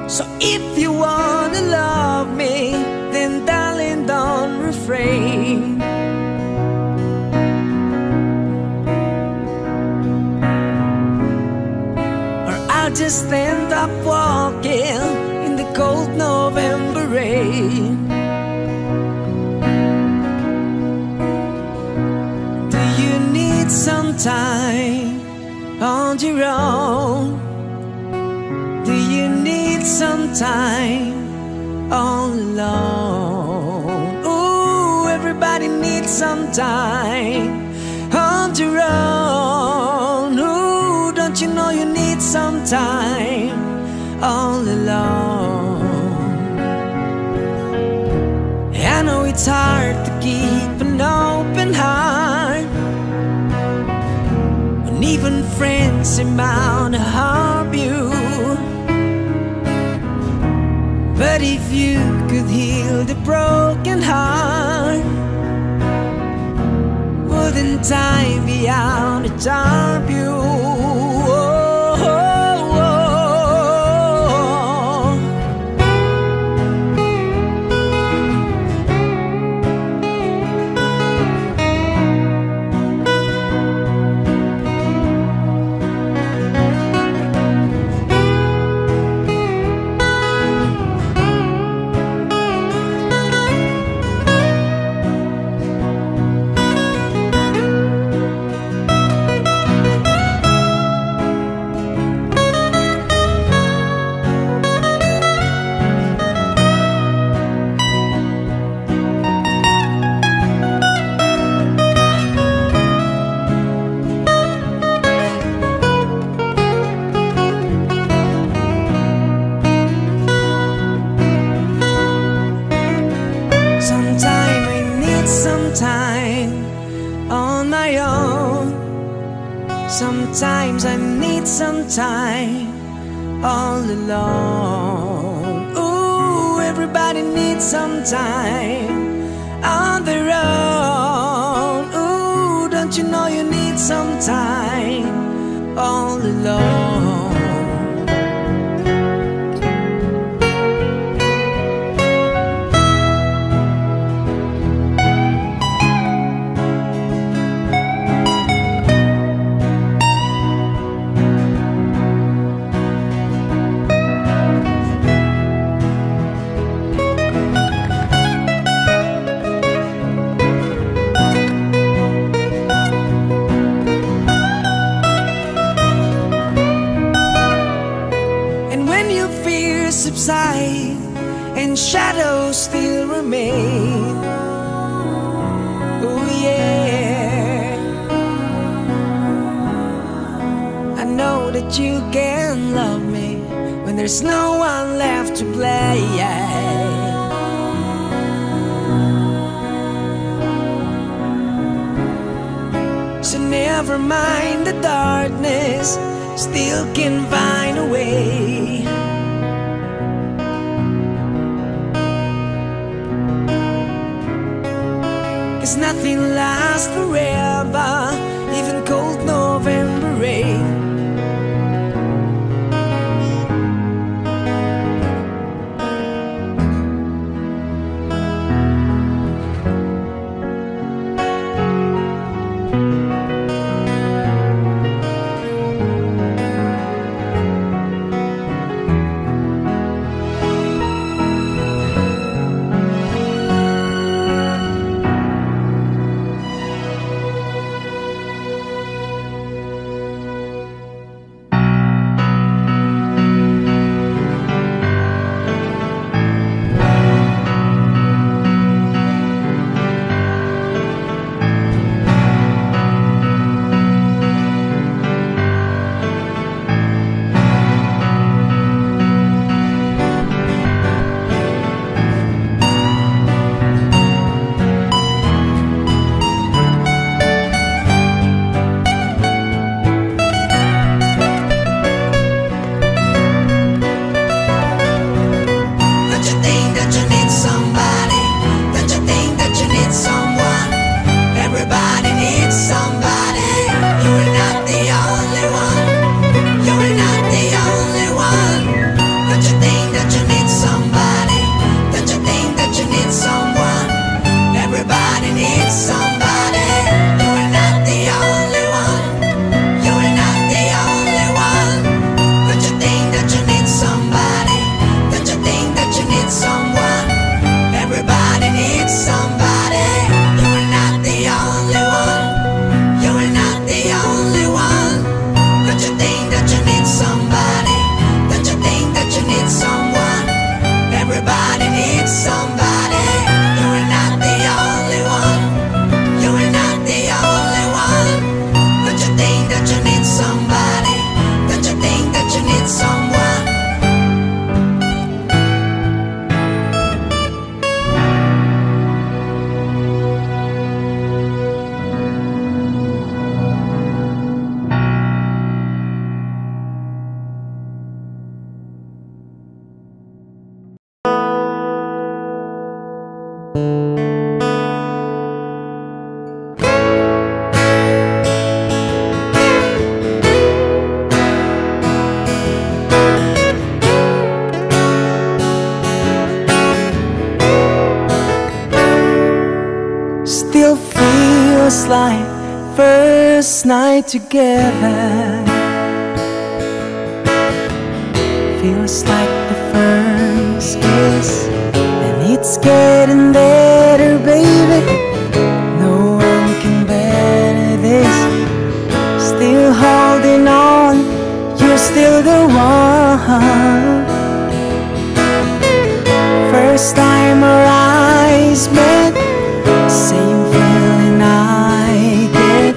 So if you wanna love me, then darling, don't refrain. Or I'll just end up walking in the cold November rain. Do you need some time on your own? Do you need some time all alone? Ooh, everybody needs some time on your own. Ooh, don't you know you need some time all alone? I know it's hard to keep an open heart when even friends seem out to harm you. But if you could heal the broken heart, wouldn't time be out to charm you? Oh, oh, sometimes I need some time all alone. Ooh, everybody needs some time on their own. Ooh, don't you know you need some time all alone? And shadows still remain. Oh yeah, I know that you can love me when there's no one left to play. So never mind the darkness, still can find a way. Cause nothing lasts forever, even cold November rain. stay together. Feels like the first kiss, and it's getting better, baby. No one can better this. Still holding on, you're still the one. First time our eyes met, same feeling I get.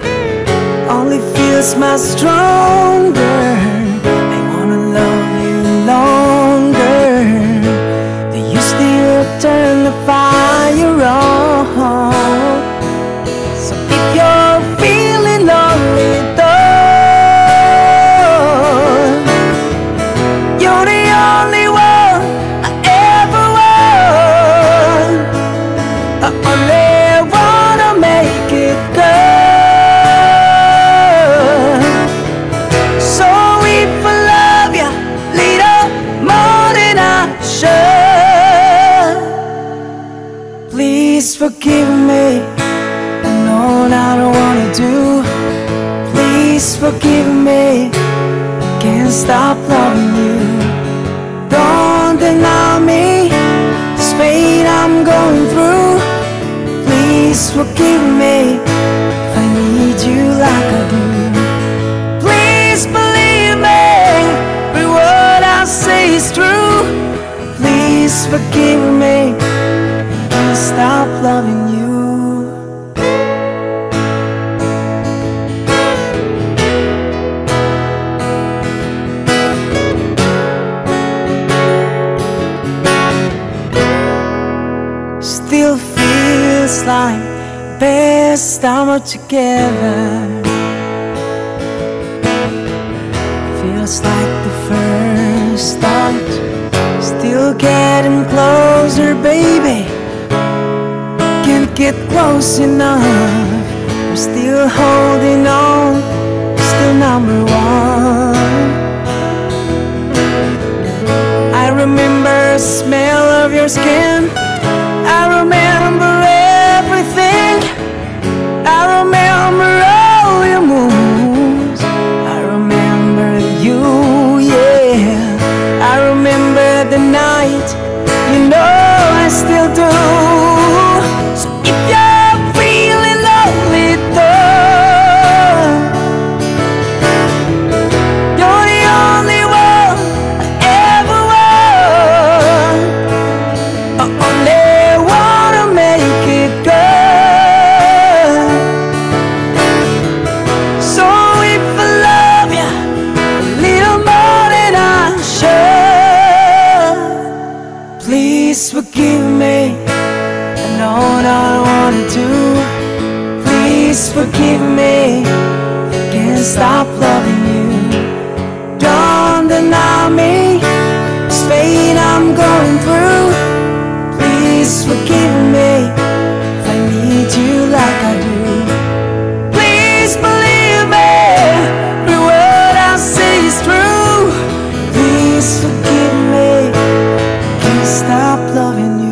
Only feels much stronger. Turn the fire on. So if you're feeling lonely though, you're the only one I ever want. I only wanna make it good. So if I love you little more than I should, please forgive me, I know I don't wanna do. Please forgive me, I can't stop loving you. Don't deny me, this pain I'm going through. Please forgive me, if I need you like I do. Please believe me, every word I say is true. Please forgive me, stop loving you. Still feels like best time we're together. Feels like the first start. Still getting closer, baby. Can't get close enough. I'm still holding on, still number one. I remember the smell of your skin, I remember everything, I remember all your moves, I remember you, yeah. I remember the night, you know I still do. Please forgive me, I know what I wanna do. Please forgive me, I can't stop loving you. Don't deny me, this pain I'm going through. Please forgive me, if I need you like I do. Please believe me, every word I say is true. Please forgive me, stop loving you.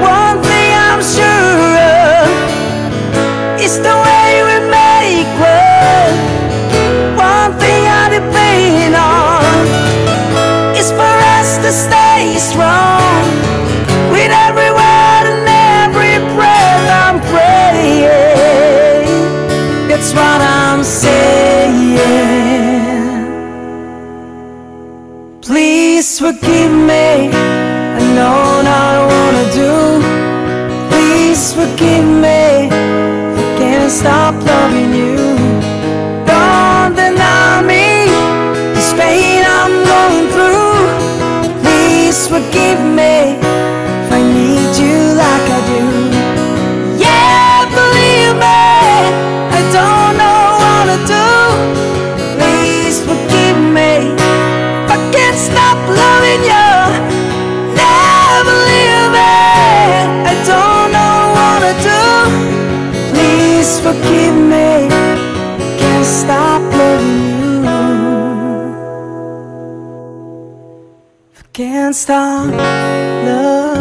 One thing I'm sure of is the way we make love. One thing I depend on is for us to stay strong. With every word and every breath I'm praying, that's what I'm saying. Please forgive me, I know what I wanna do. Please forgive me, I can't stop loving you. Don't deny me, this pain I'm going through. Please forgive me, if I need you like I do. Yeah, believe me, I don't know what to do. Please forgive me, if I can't stop loving you. Yeah, believe me, I don't know what to do. Please forgive me. can't stop loving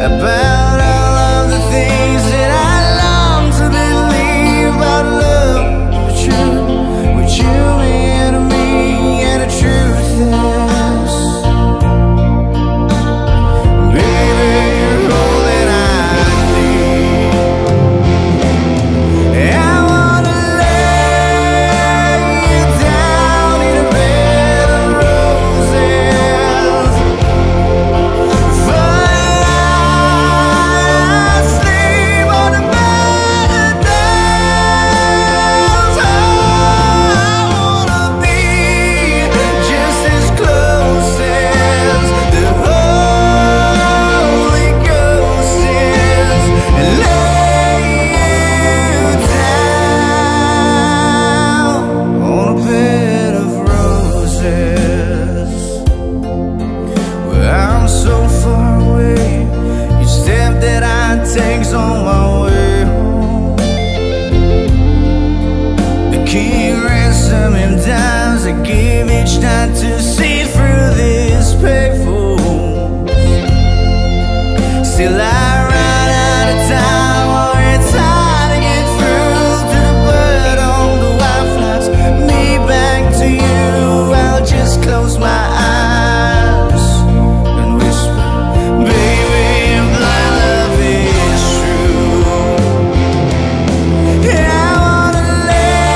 about all of the things that I long till I run out of time, or it's hard to get through to the bird on the wire flies me back to you. I'll just close my eyes and whisper, baby, if my love is true, yeah, I wanna lay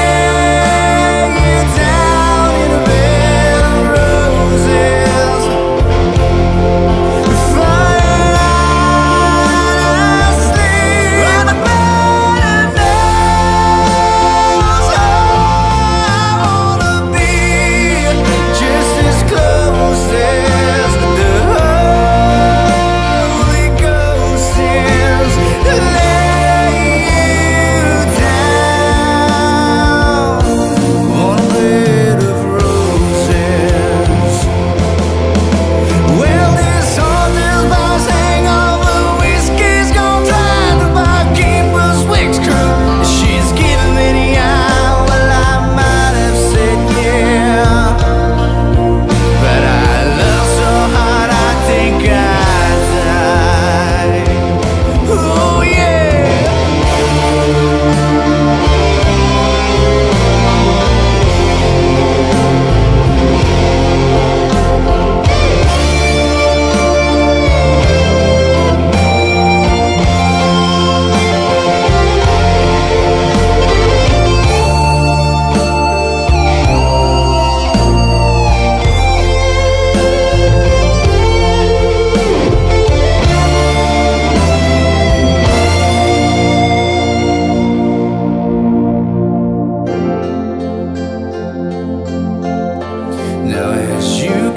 you down in a bed of roses.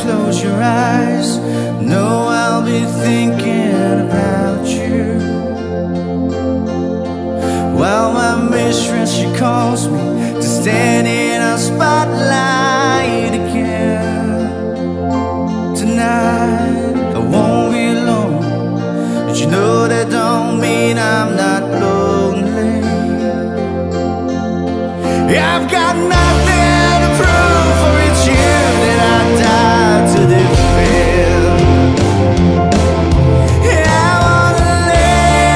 Close your eyes, know I'll be thinking about you. While my mistress, she calls me to stand in a spotlight again. Tonight I won't be alone, but you know that don't mean I'm not lonely. I've got nothing to prove, for it's you that I die to defend. I wanna lay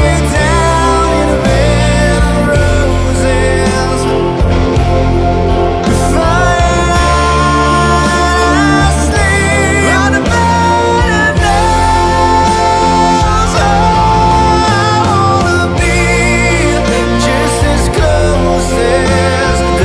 you down in a bed of roses. Before I sleep on a bed of roses, oh, I wanna be just as close as the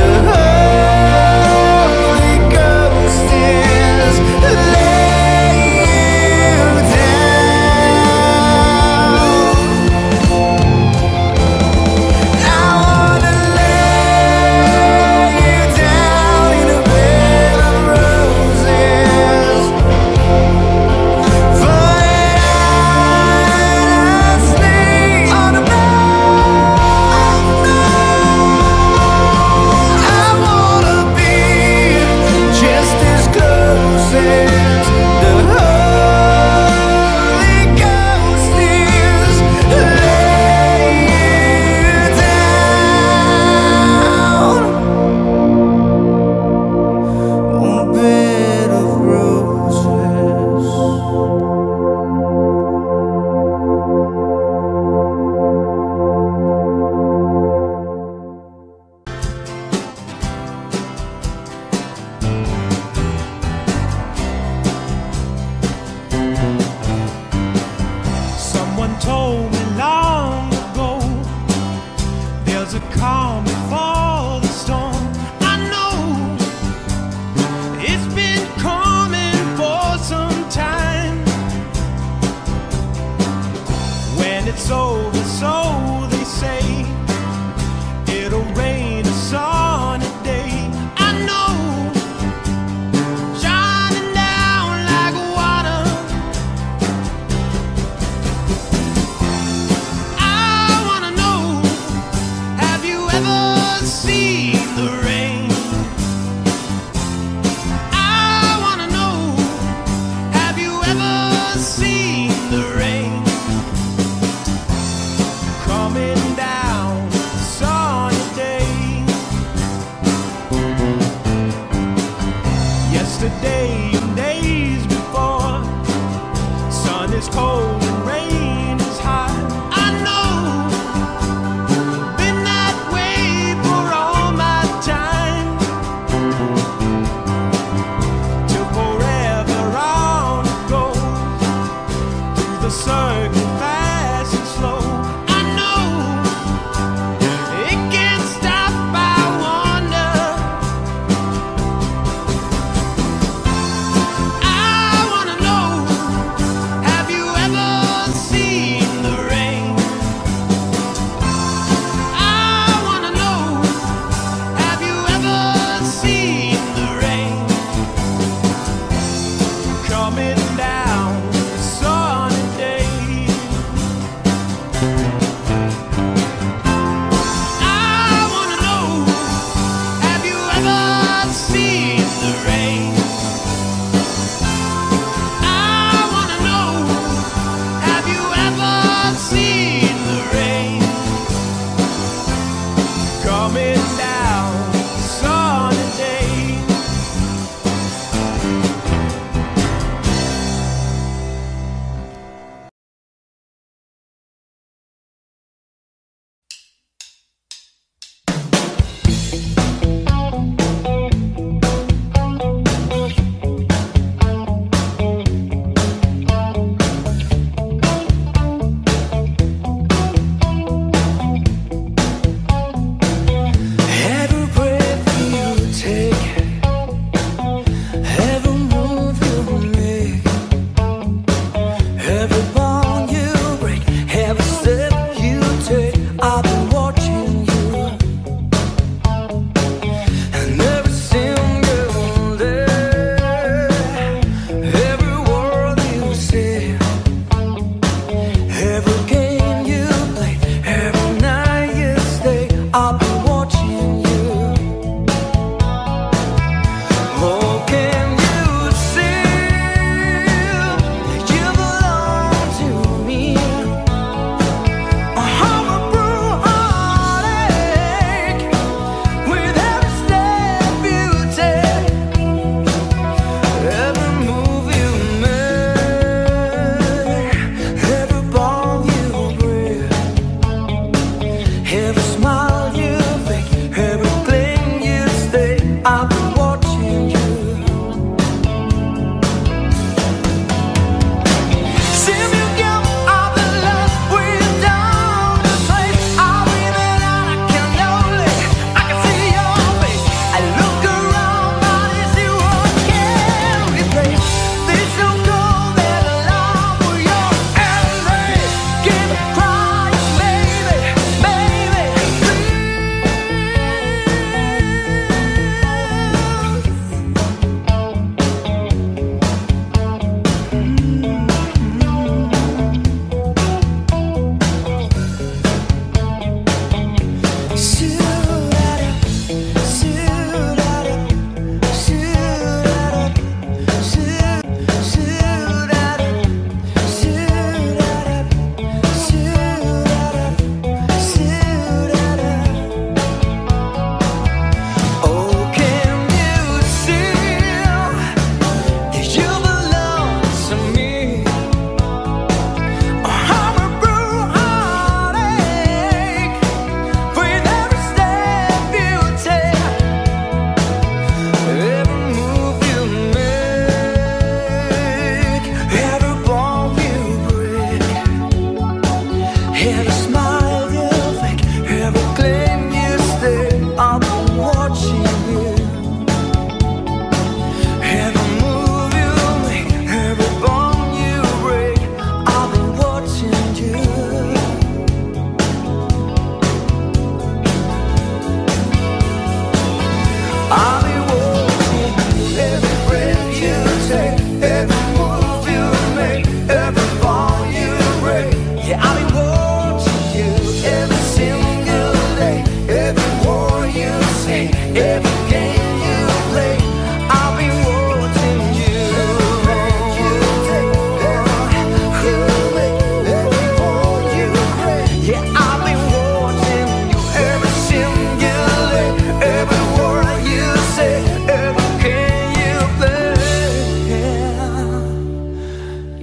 Holy Ghost. See the rain. is cold and rain is hot. I know I've been that way for all my time, till forever on it goes, through the circle fast and slow. I know it can't stop, I wonder. I wanna know, have you ever seen the rain? I wanna know, have you ever seen the rain coming down? Sunny days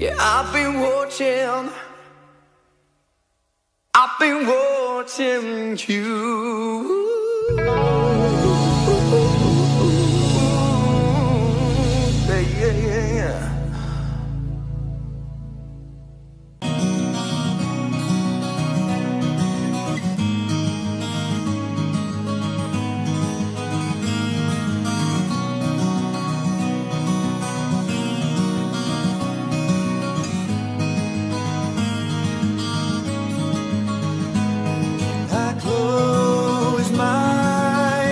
Yeah, I've been watching you, yeah. I close my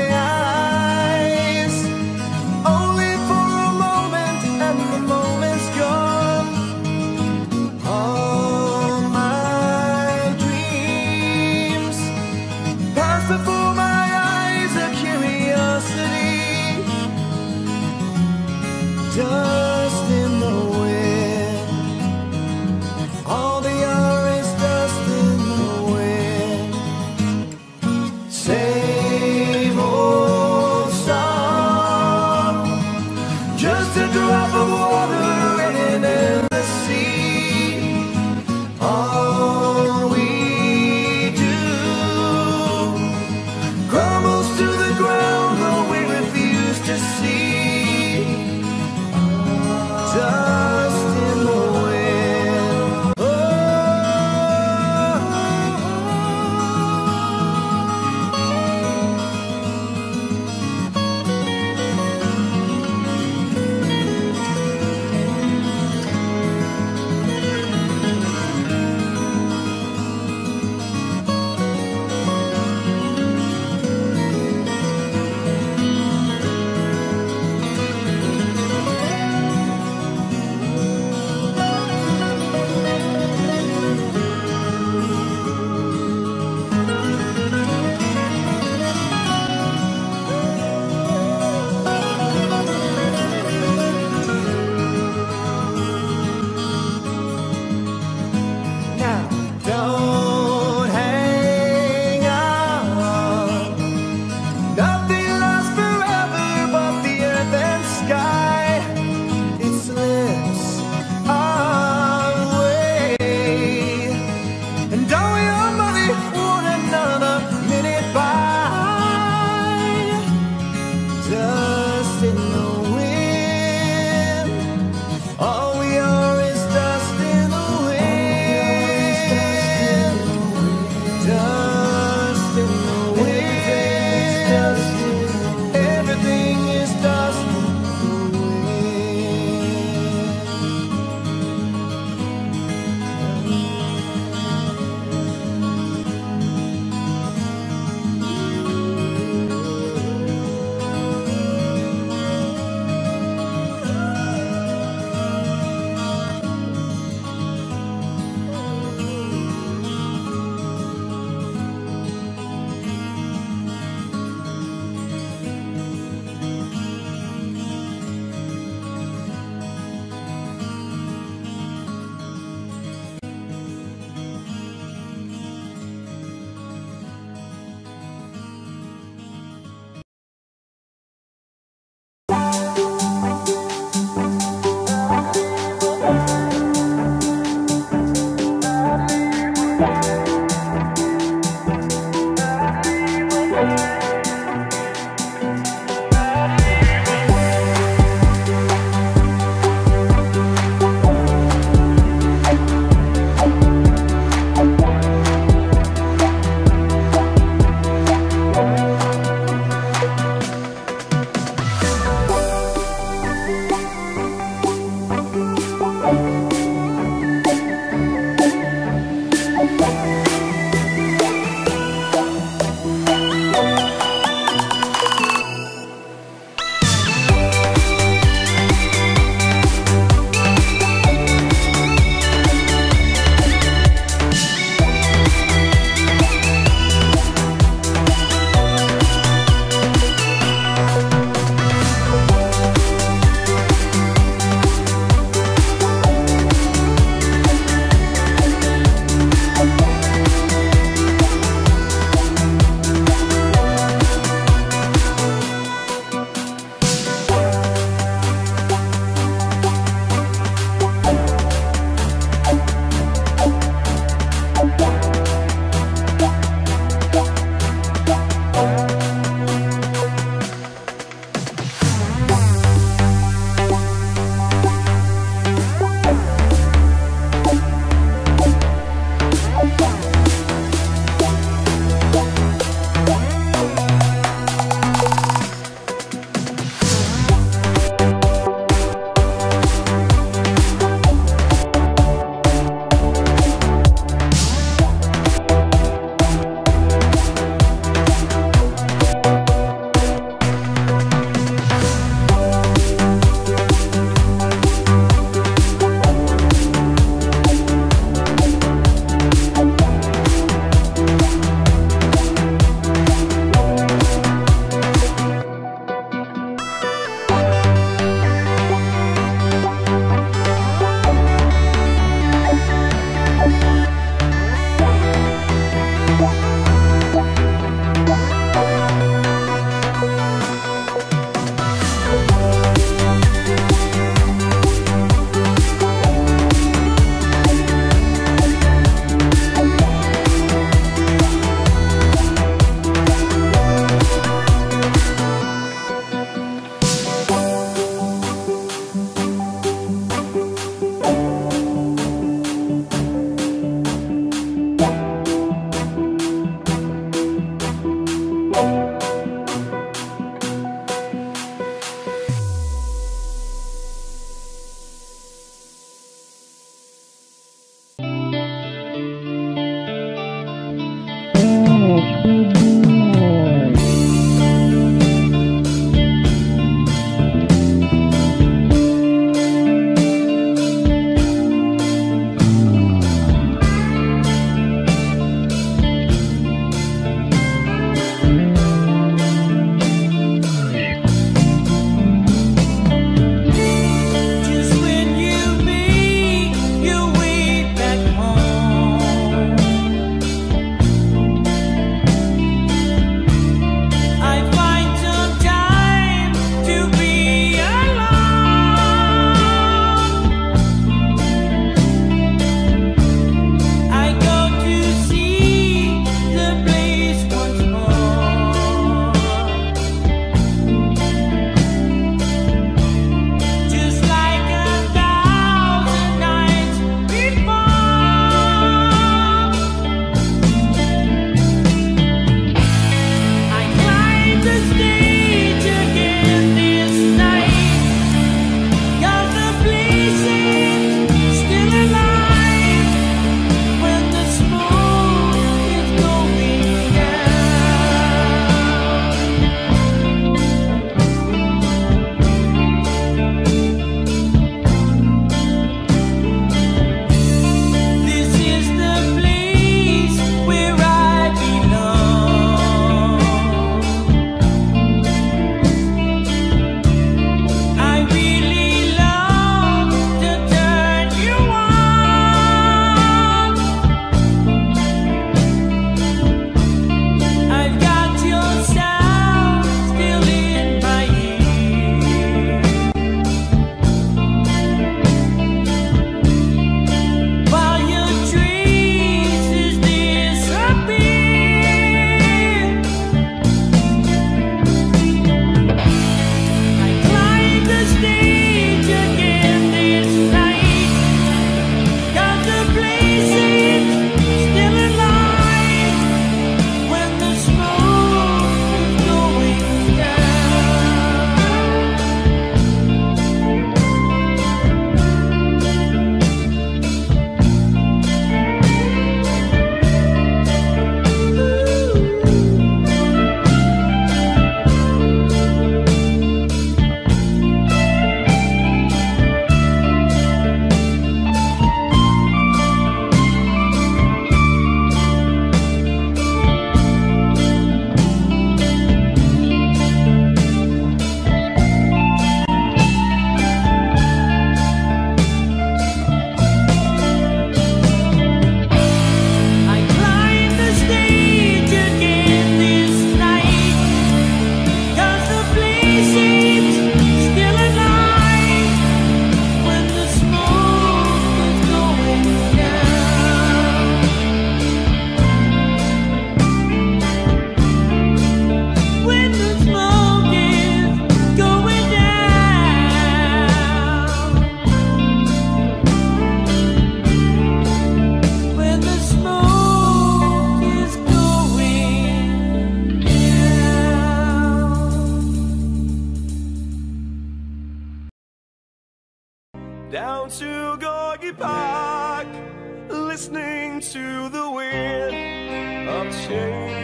listening to the wind of change.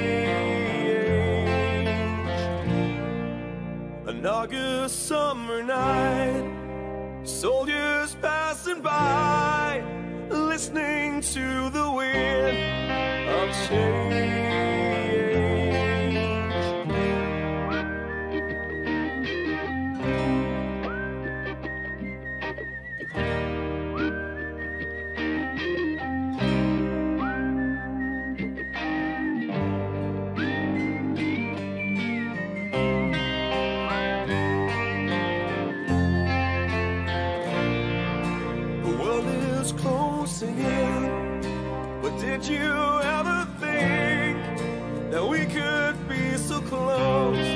An August summer night, soldiers passing by, listening to the wind of change. But did you ever think that we could be so close,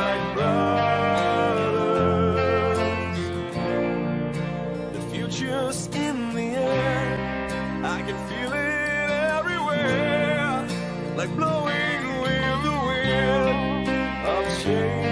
like brothers? The future's in the air, I can feel it everywhere, like blowing with the wind of change.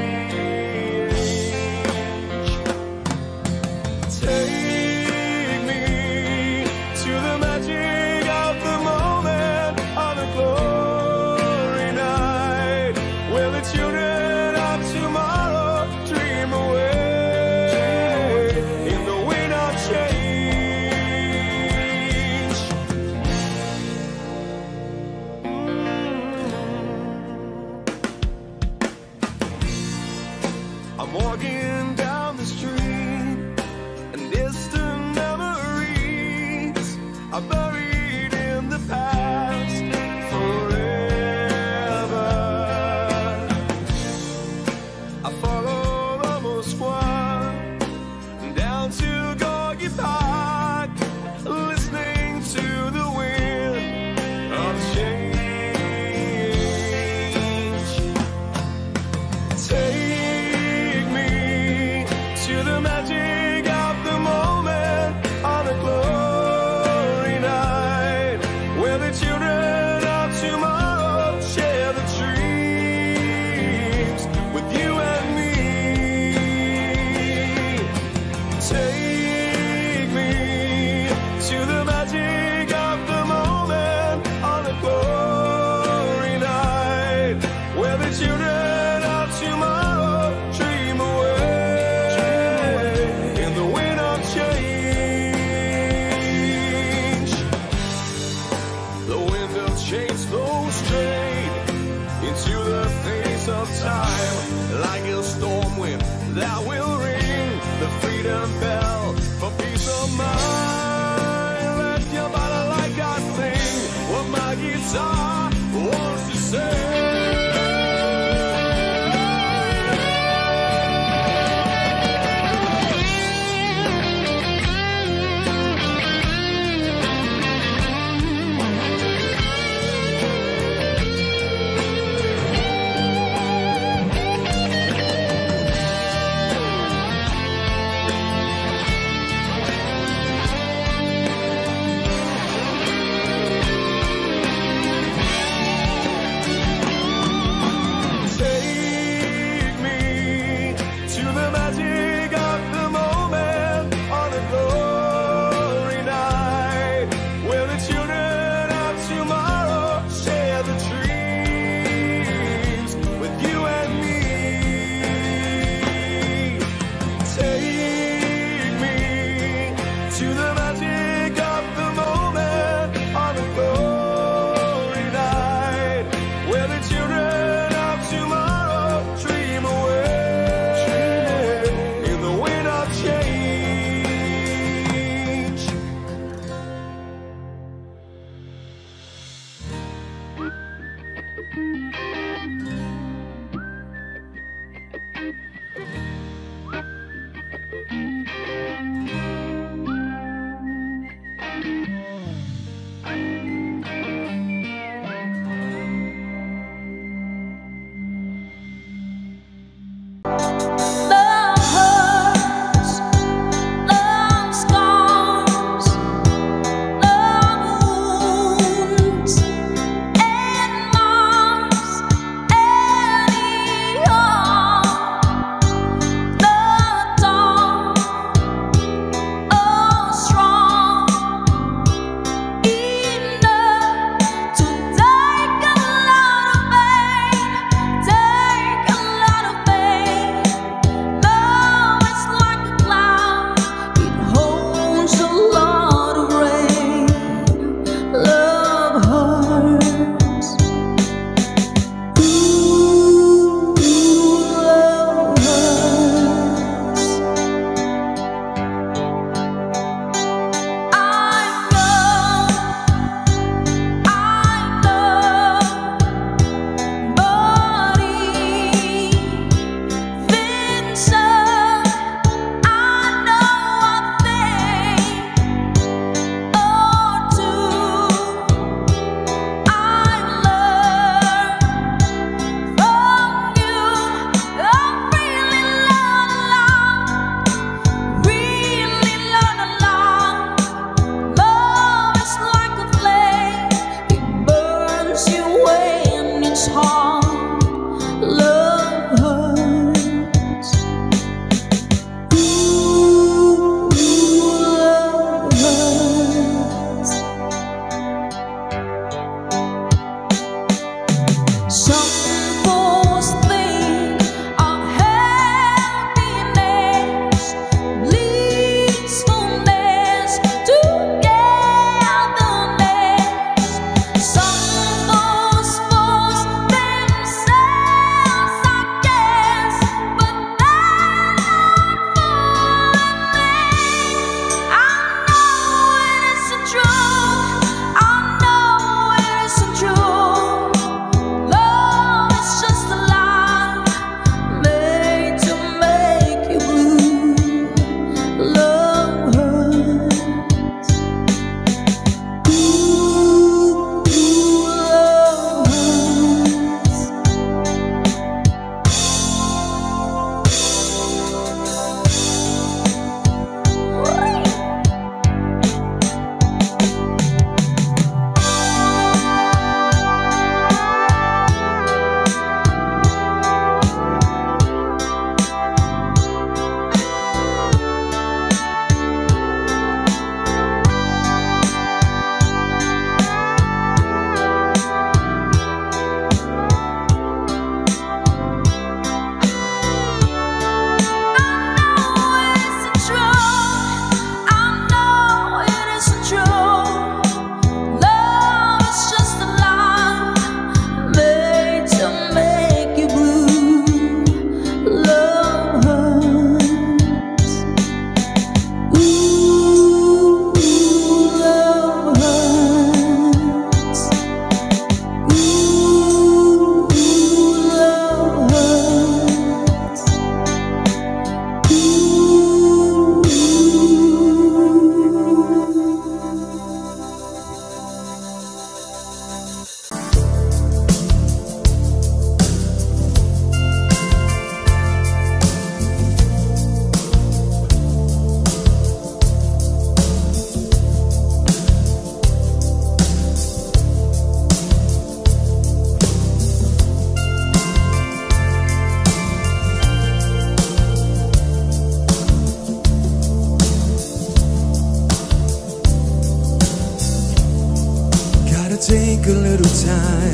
take a little time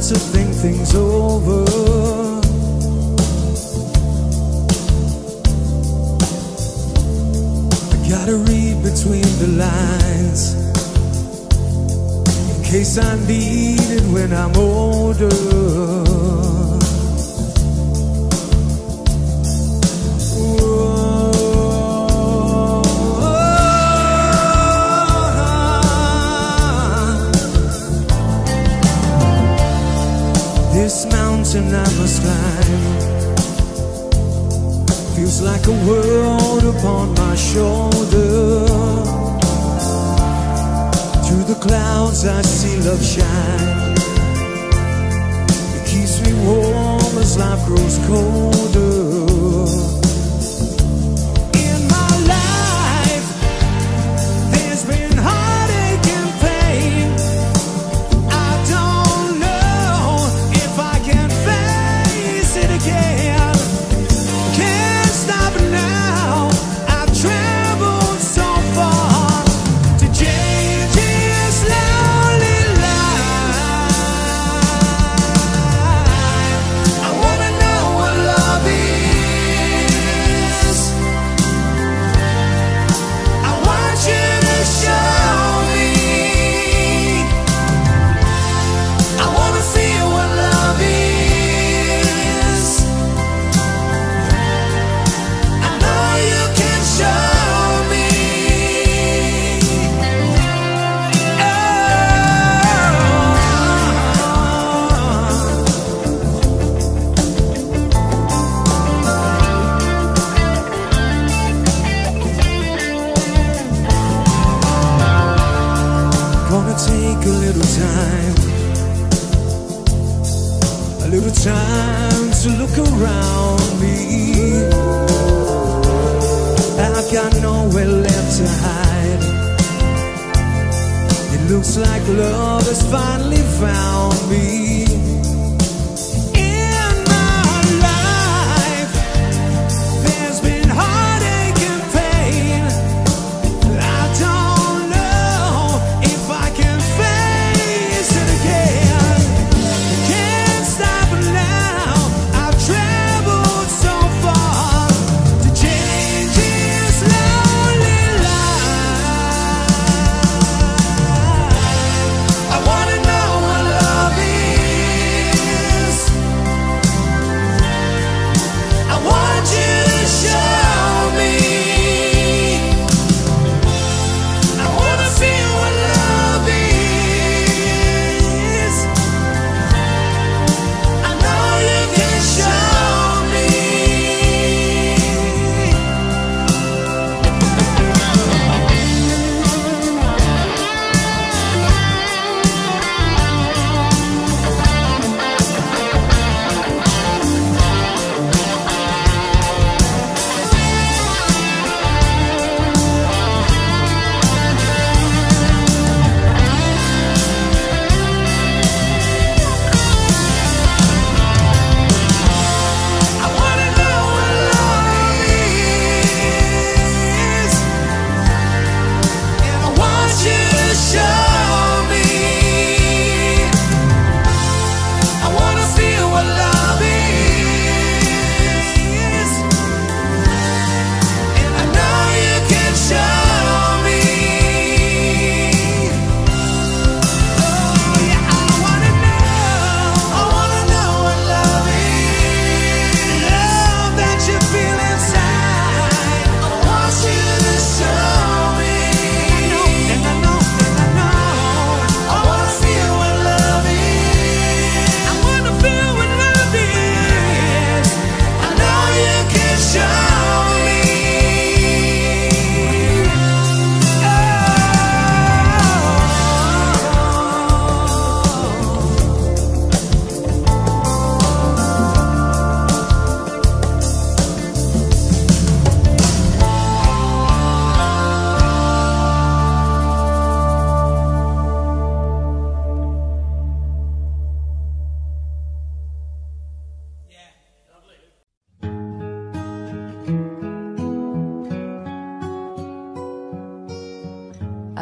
to think things over. I gotta read between the lines, in case I need it when I'm older. This mountain I must climb feels like a world upon my shoulder. Through the clouds I see love shine, it keeps me warm as life grows colder. Take a little time to look around me. I've got nowhere left to hide. It looks like love has finally found me. In my life, there's been heartache and pain. I don't know if I can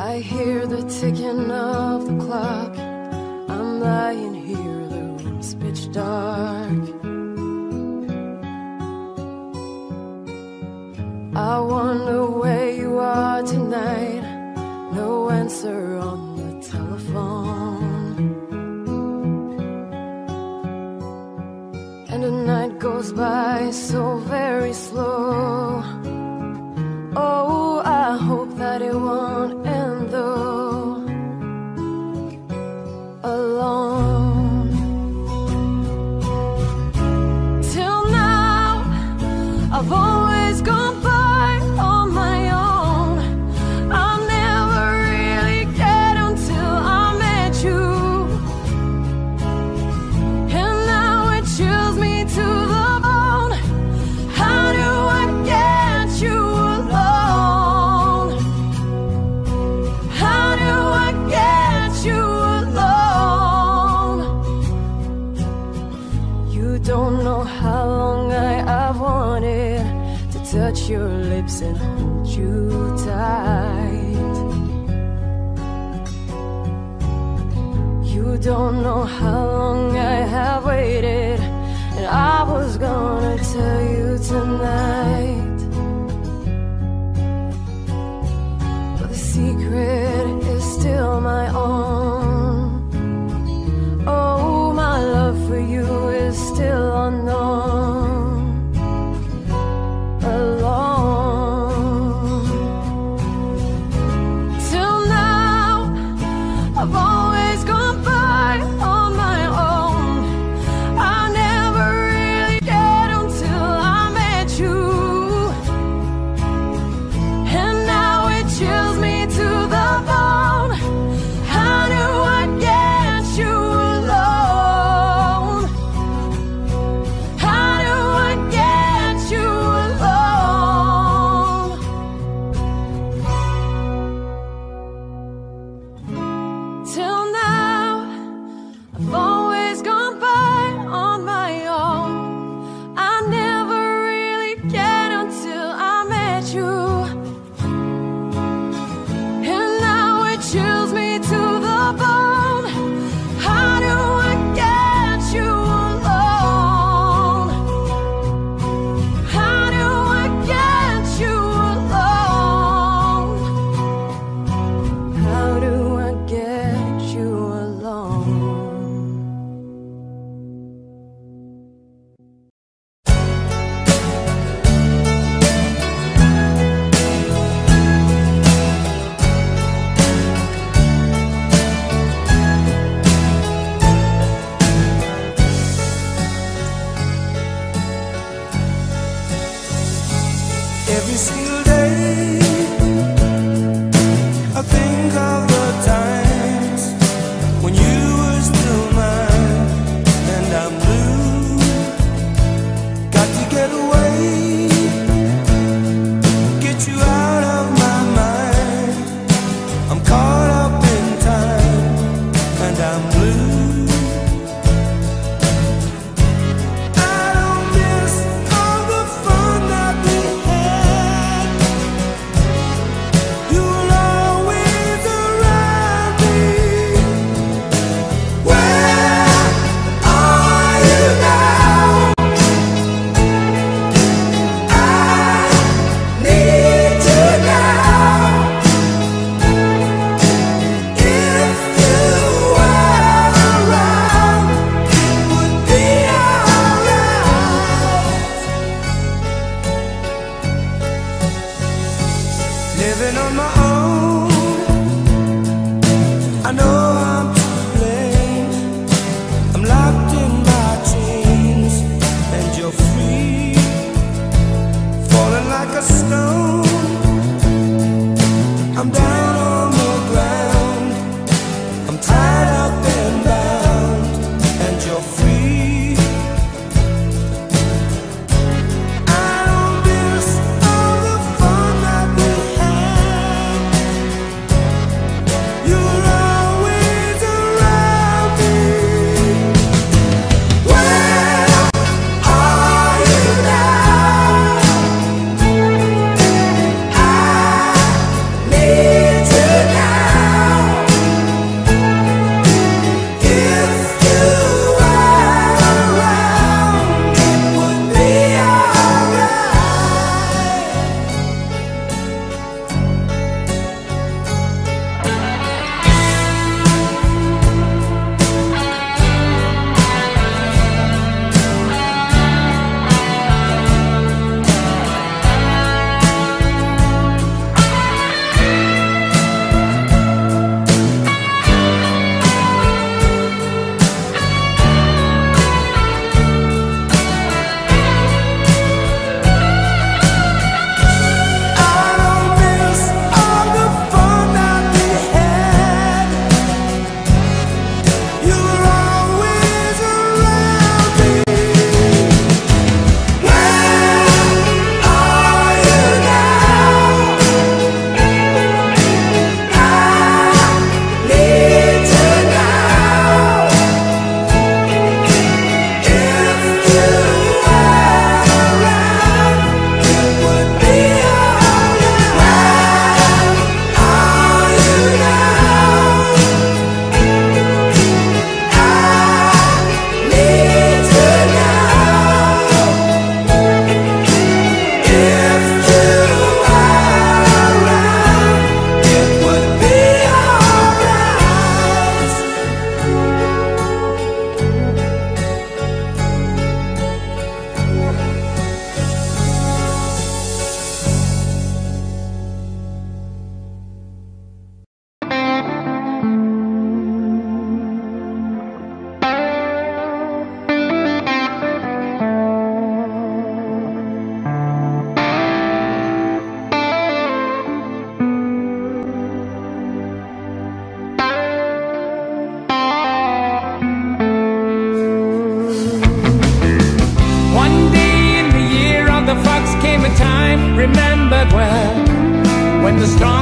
I hear the ticking of the clock. I'm lying here, the room's pitch dark. I wonder where you are tonight. No answer on the telephone. And the night goes by so very slow. Oh, I hope that it won't end though. Alone till now, I've always gone by on my own. I never really cared until I met you, and now it chills me to the bone. How do I get you? Don't know how long I've wanted to touch your lips and hold you tight. You don't know how long I have waited, and I was gonna tell you tonight, but the secret is still my own. Oh, my love for you is still unknown. Alone till now, I've always gone by on my own. I never really cared until I met you, and now it chills me to the bone. How do I get you?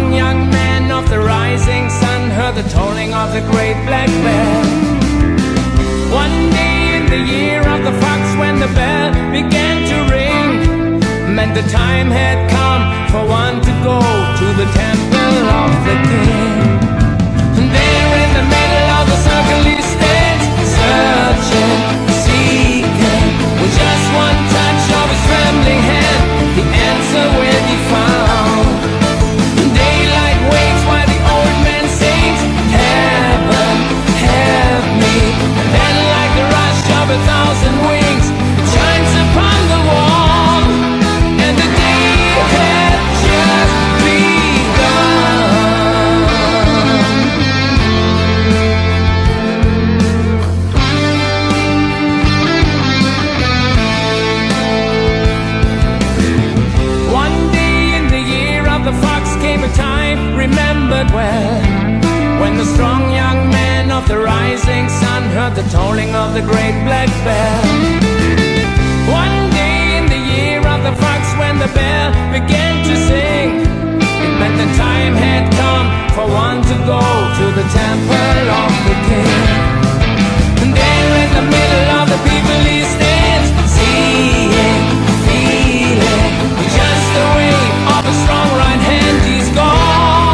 One young man of the rising sun heard the tolling of the great black bell. One day in the year of the fox, when the bell began to ring, meant the time had come for one to go to the temple of the king. And there in the middle of the circle he stands, searching, seeking, with just one touch of his trembling hand, the answer will be found. The tolling of the great black bell. One day in the year of the fox, when the bell began to sing, it meant the time had come for one to go to the temple of the king. And there in the middle of the people he stands, seeing, feeling, with just the wave of a strong right hand, he's gone.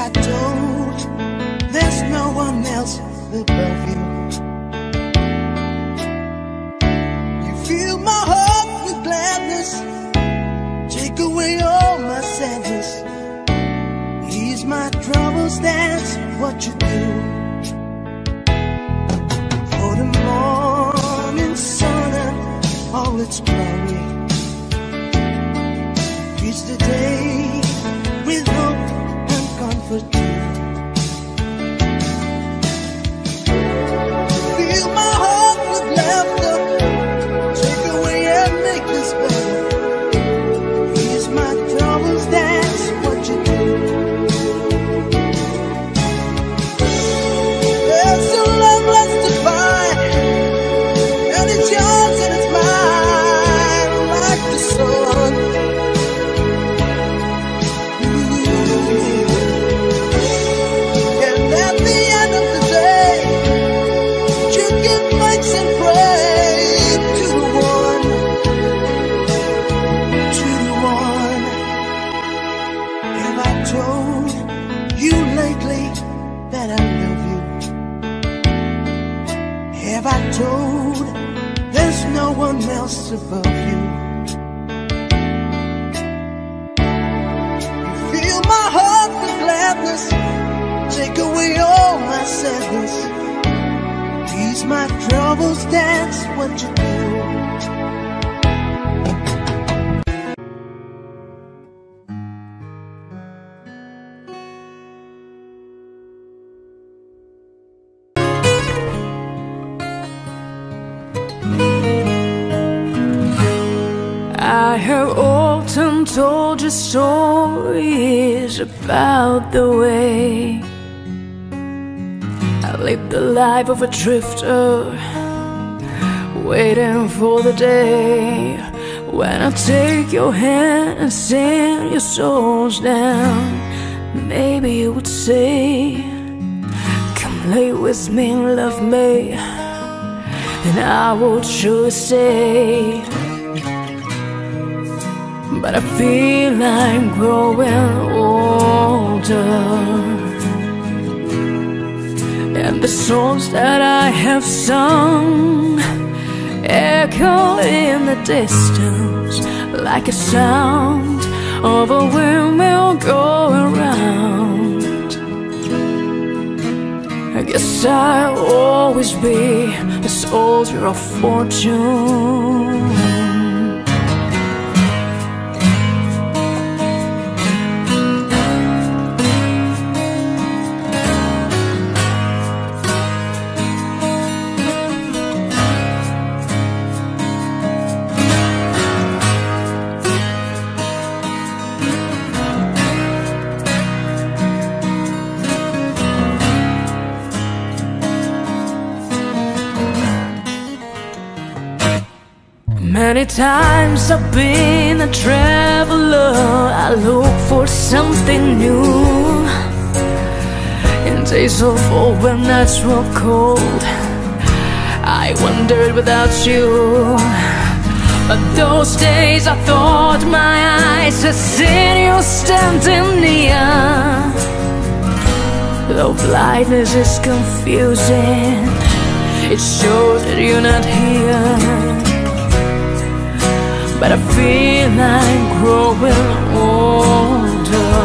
I told, there's no one else above you. You fill my heart with gladness, take away all my sadness, ease my troubles, that's what you do. All its glory. It's the day with hope and comfort too. Fill my heart with laughter, take away and make this better. Ease my troubles, that's what you do. There's a love left to find, and it's yours and it's mine. Have I told, there's no one else above you. You fill my heart with gladness, take away all my sadness, ease my troubles, that's what you do. Autumn told you stories about the way I lived the life of a drifter, waiting for the day when I take your hand and send your souls down. Maybe you would say, come lay with me, love me, and I would surely stay. But I feel I'm growing older, and the songs that I have sung echo in the distance like a sound of a windmill going round. I guess I'll always be a soldier of fortune. Many times I've been a traveler, I look for something new. In days of old when nights were cold, I wandered without you. But those days I thought my eyes had seen you standing near. Though blindness is confusing, it shows that you're not here. But I feel I'm growing older,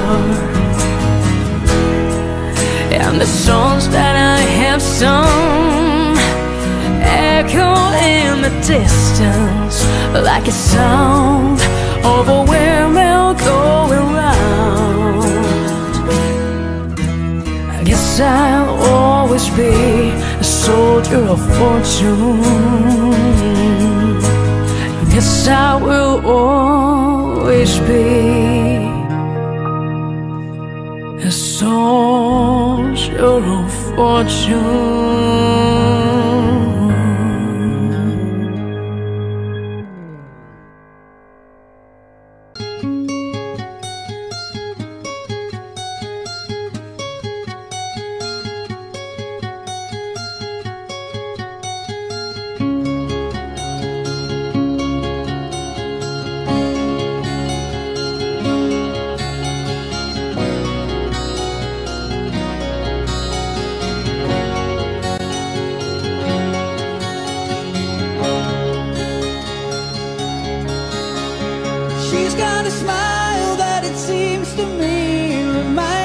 and the songs that I have sung echo in the distance like a sound of a windmill going round. I guess I'll always be a soldier of fortune. Yes, I will always be a soldier of fortune.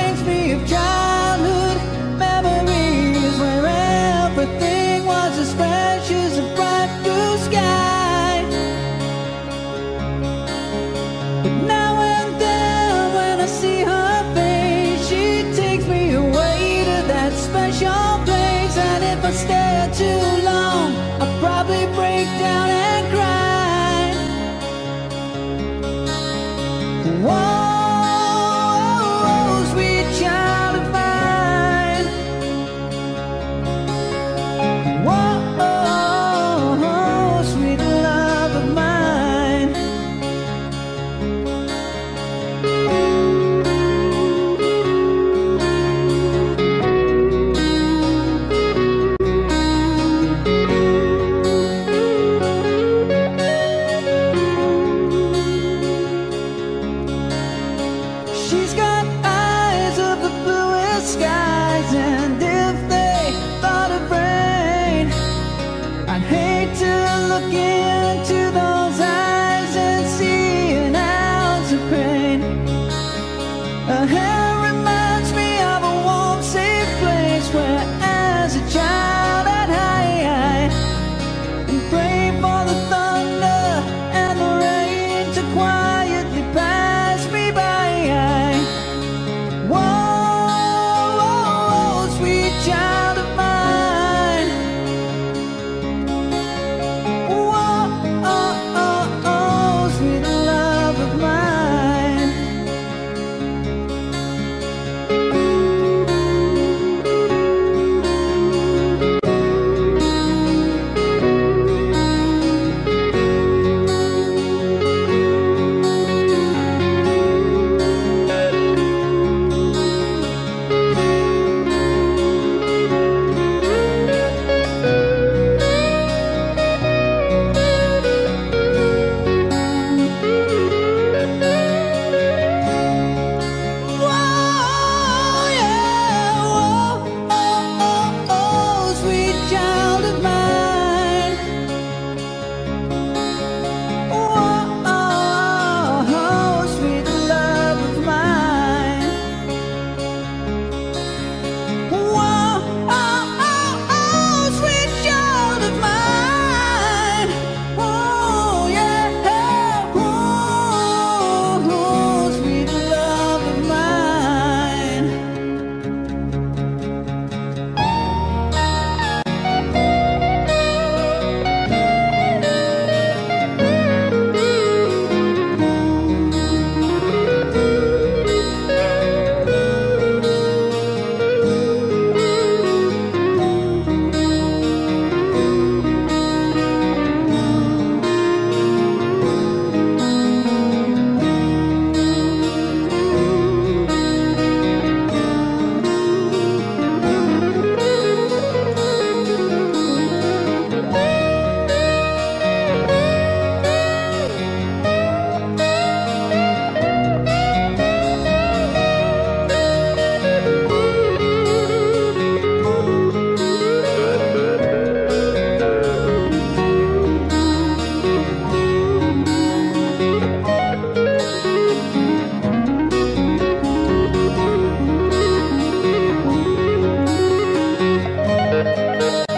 reminds me of childhood memories, where everything was as fresh as a bright blue sky. But now and then when I see her face, she takes me away to that special place. And if I stare too long, I'll probably break down and cry. Whoa.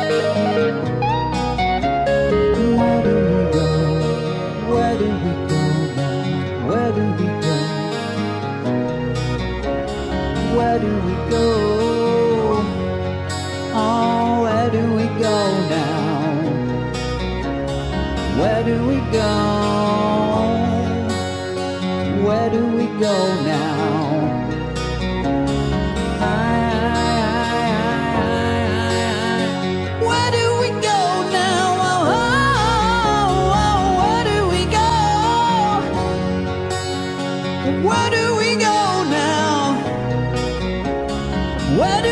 Where do we go now? Where do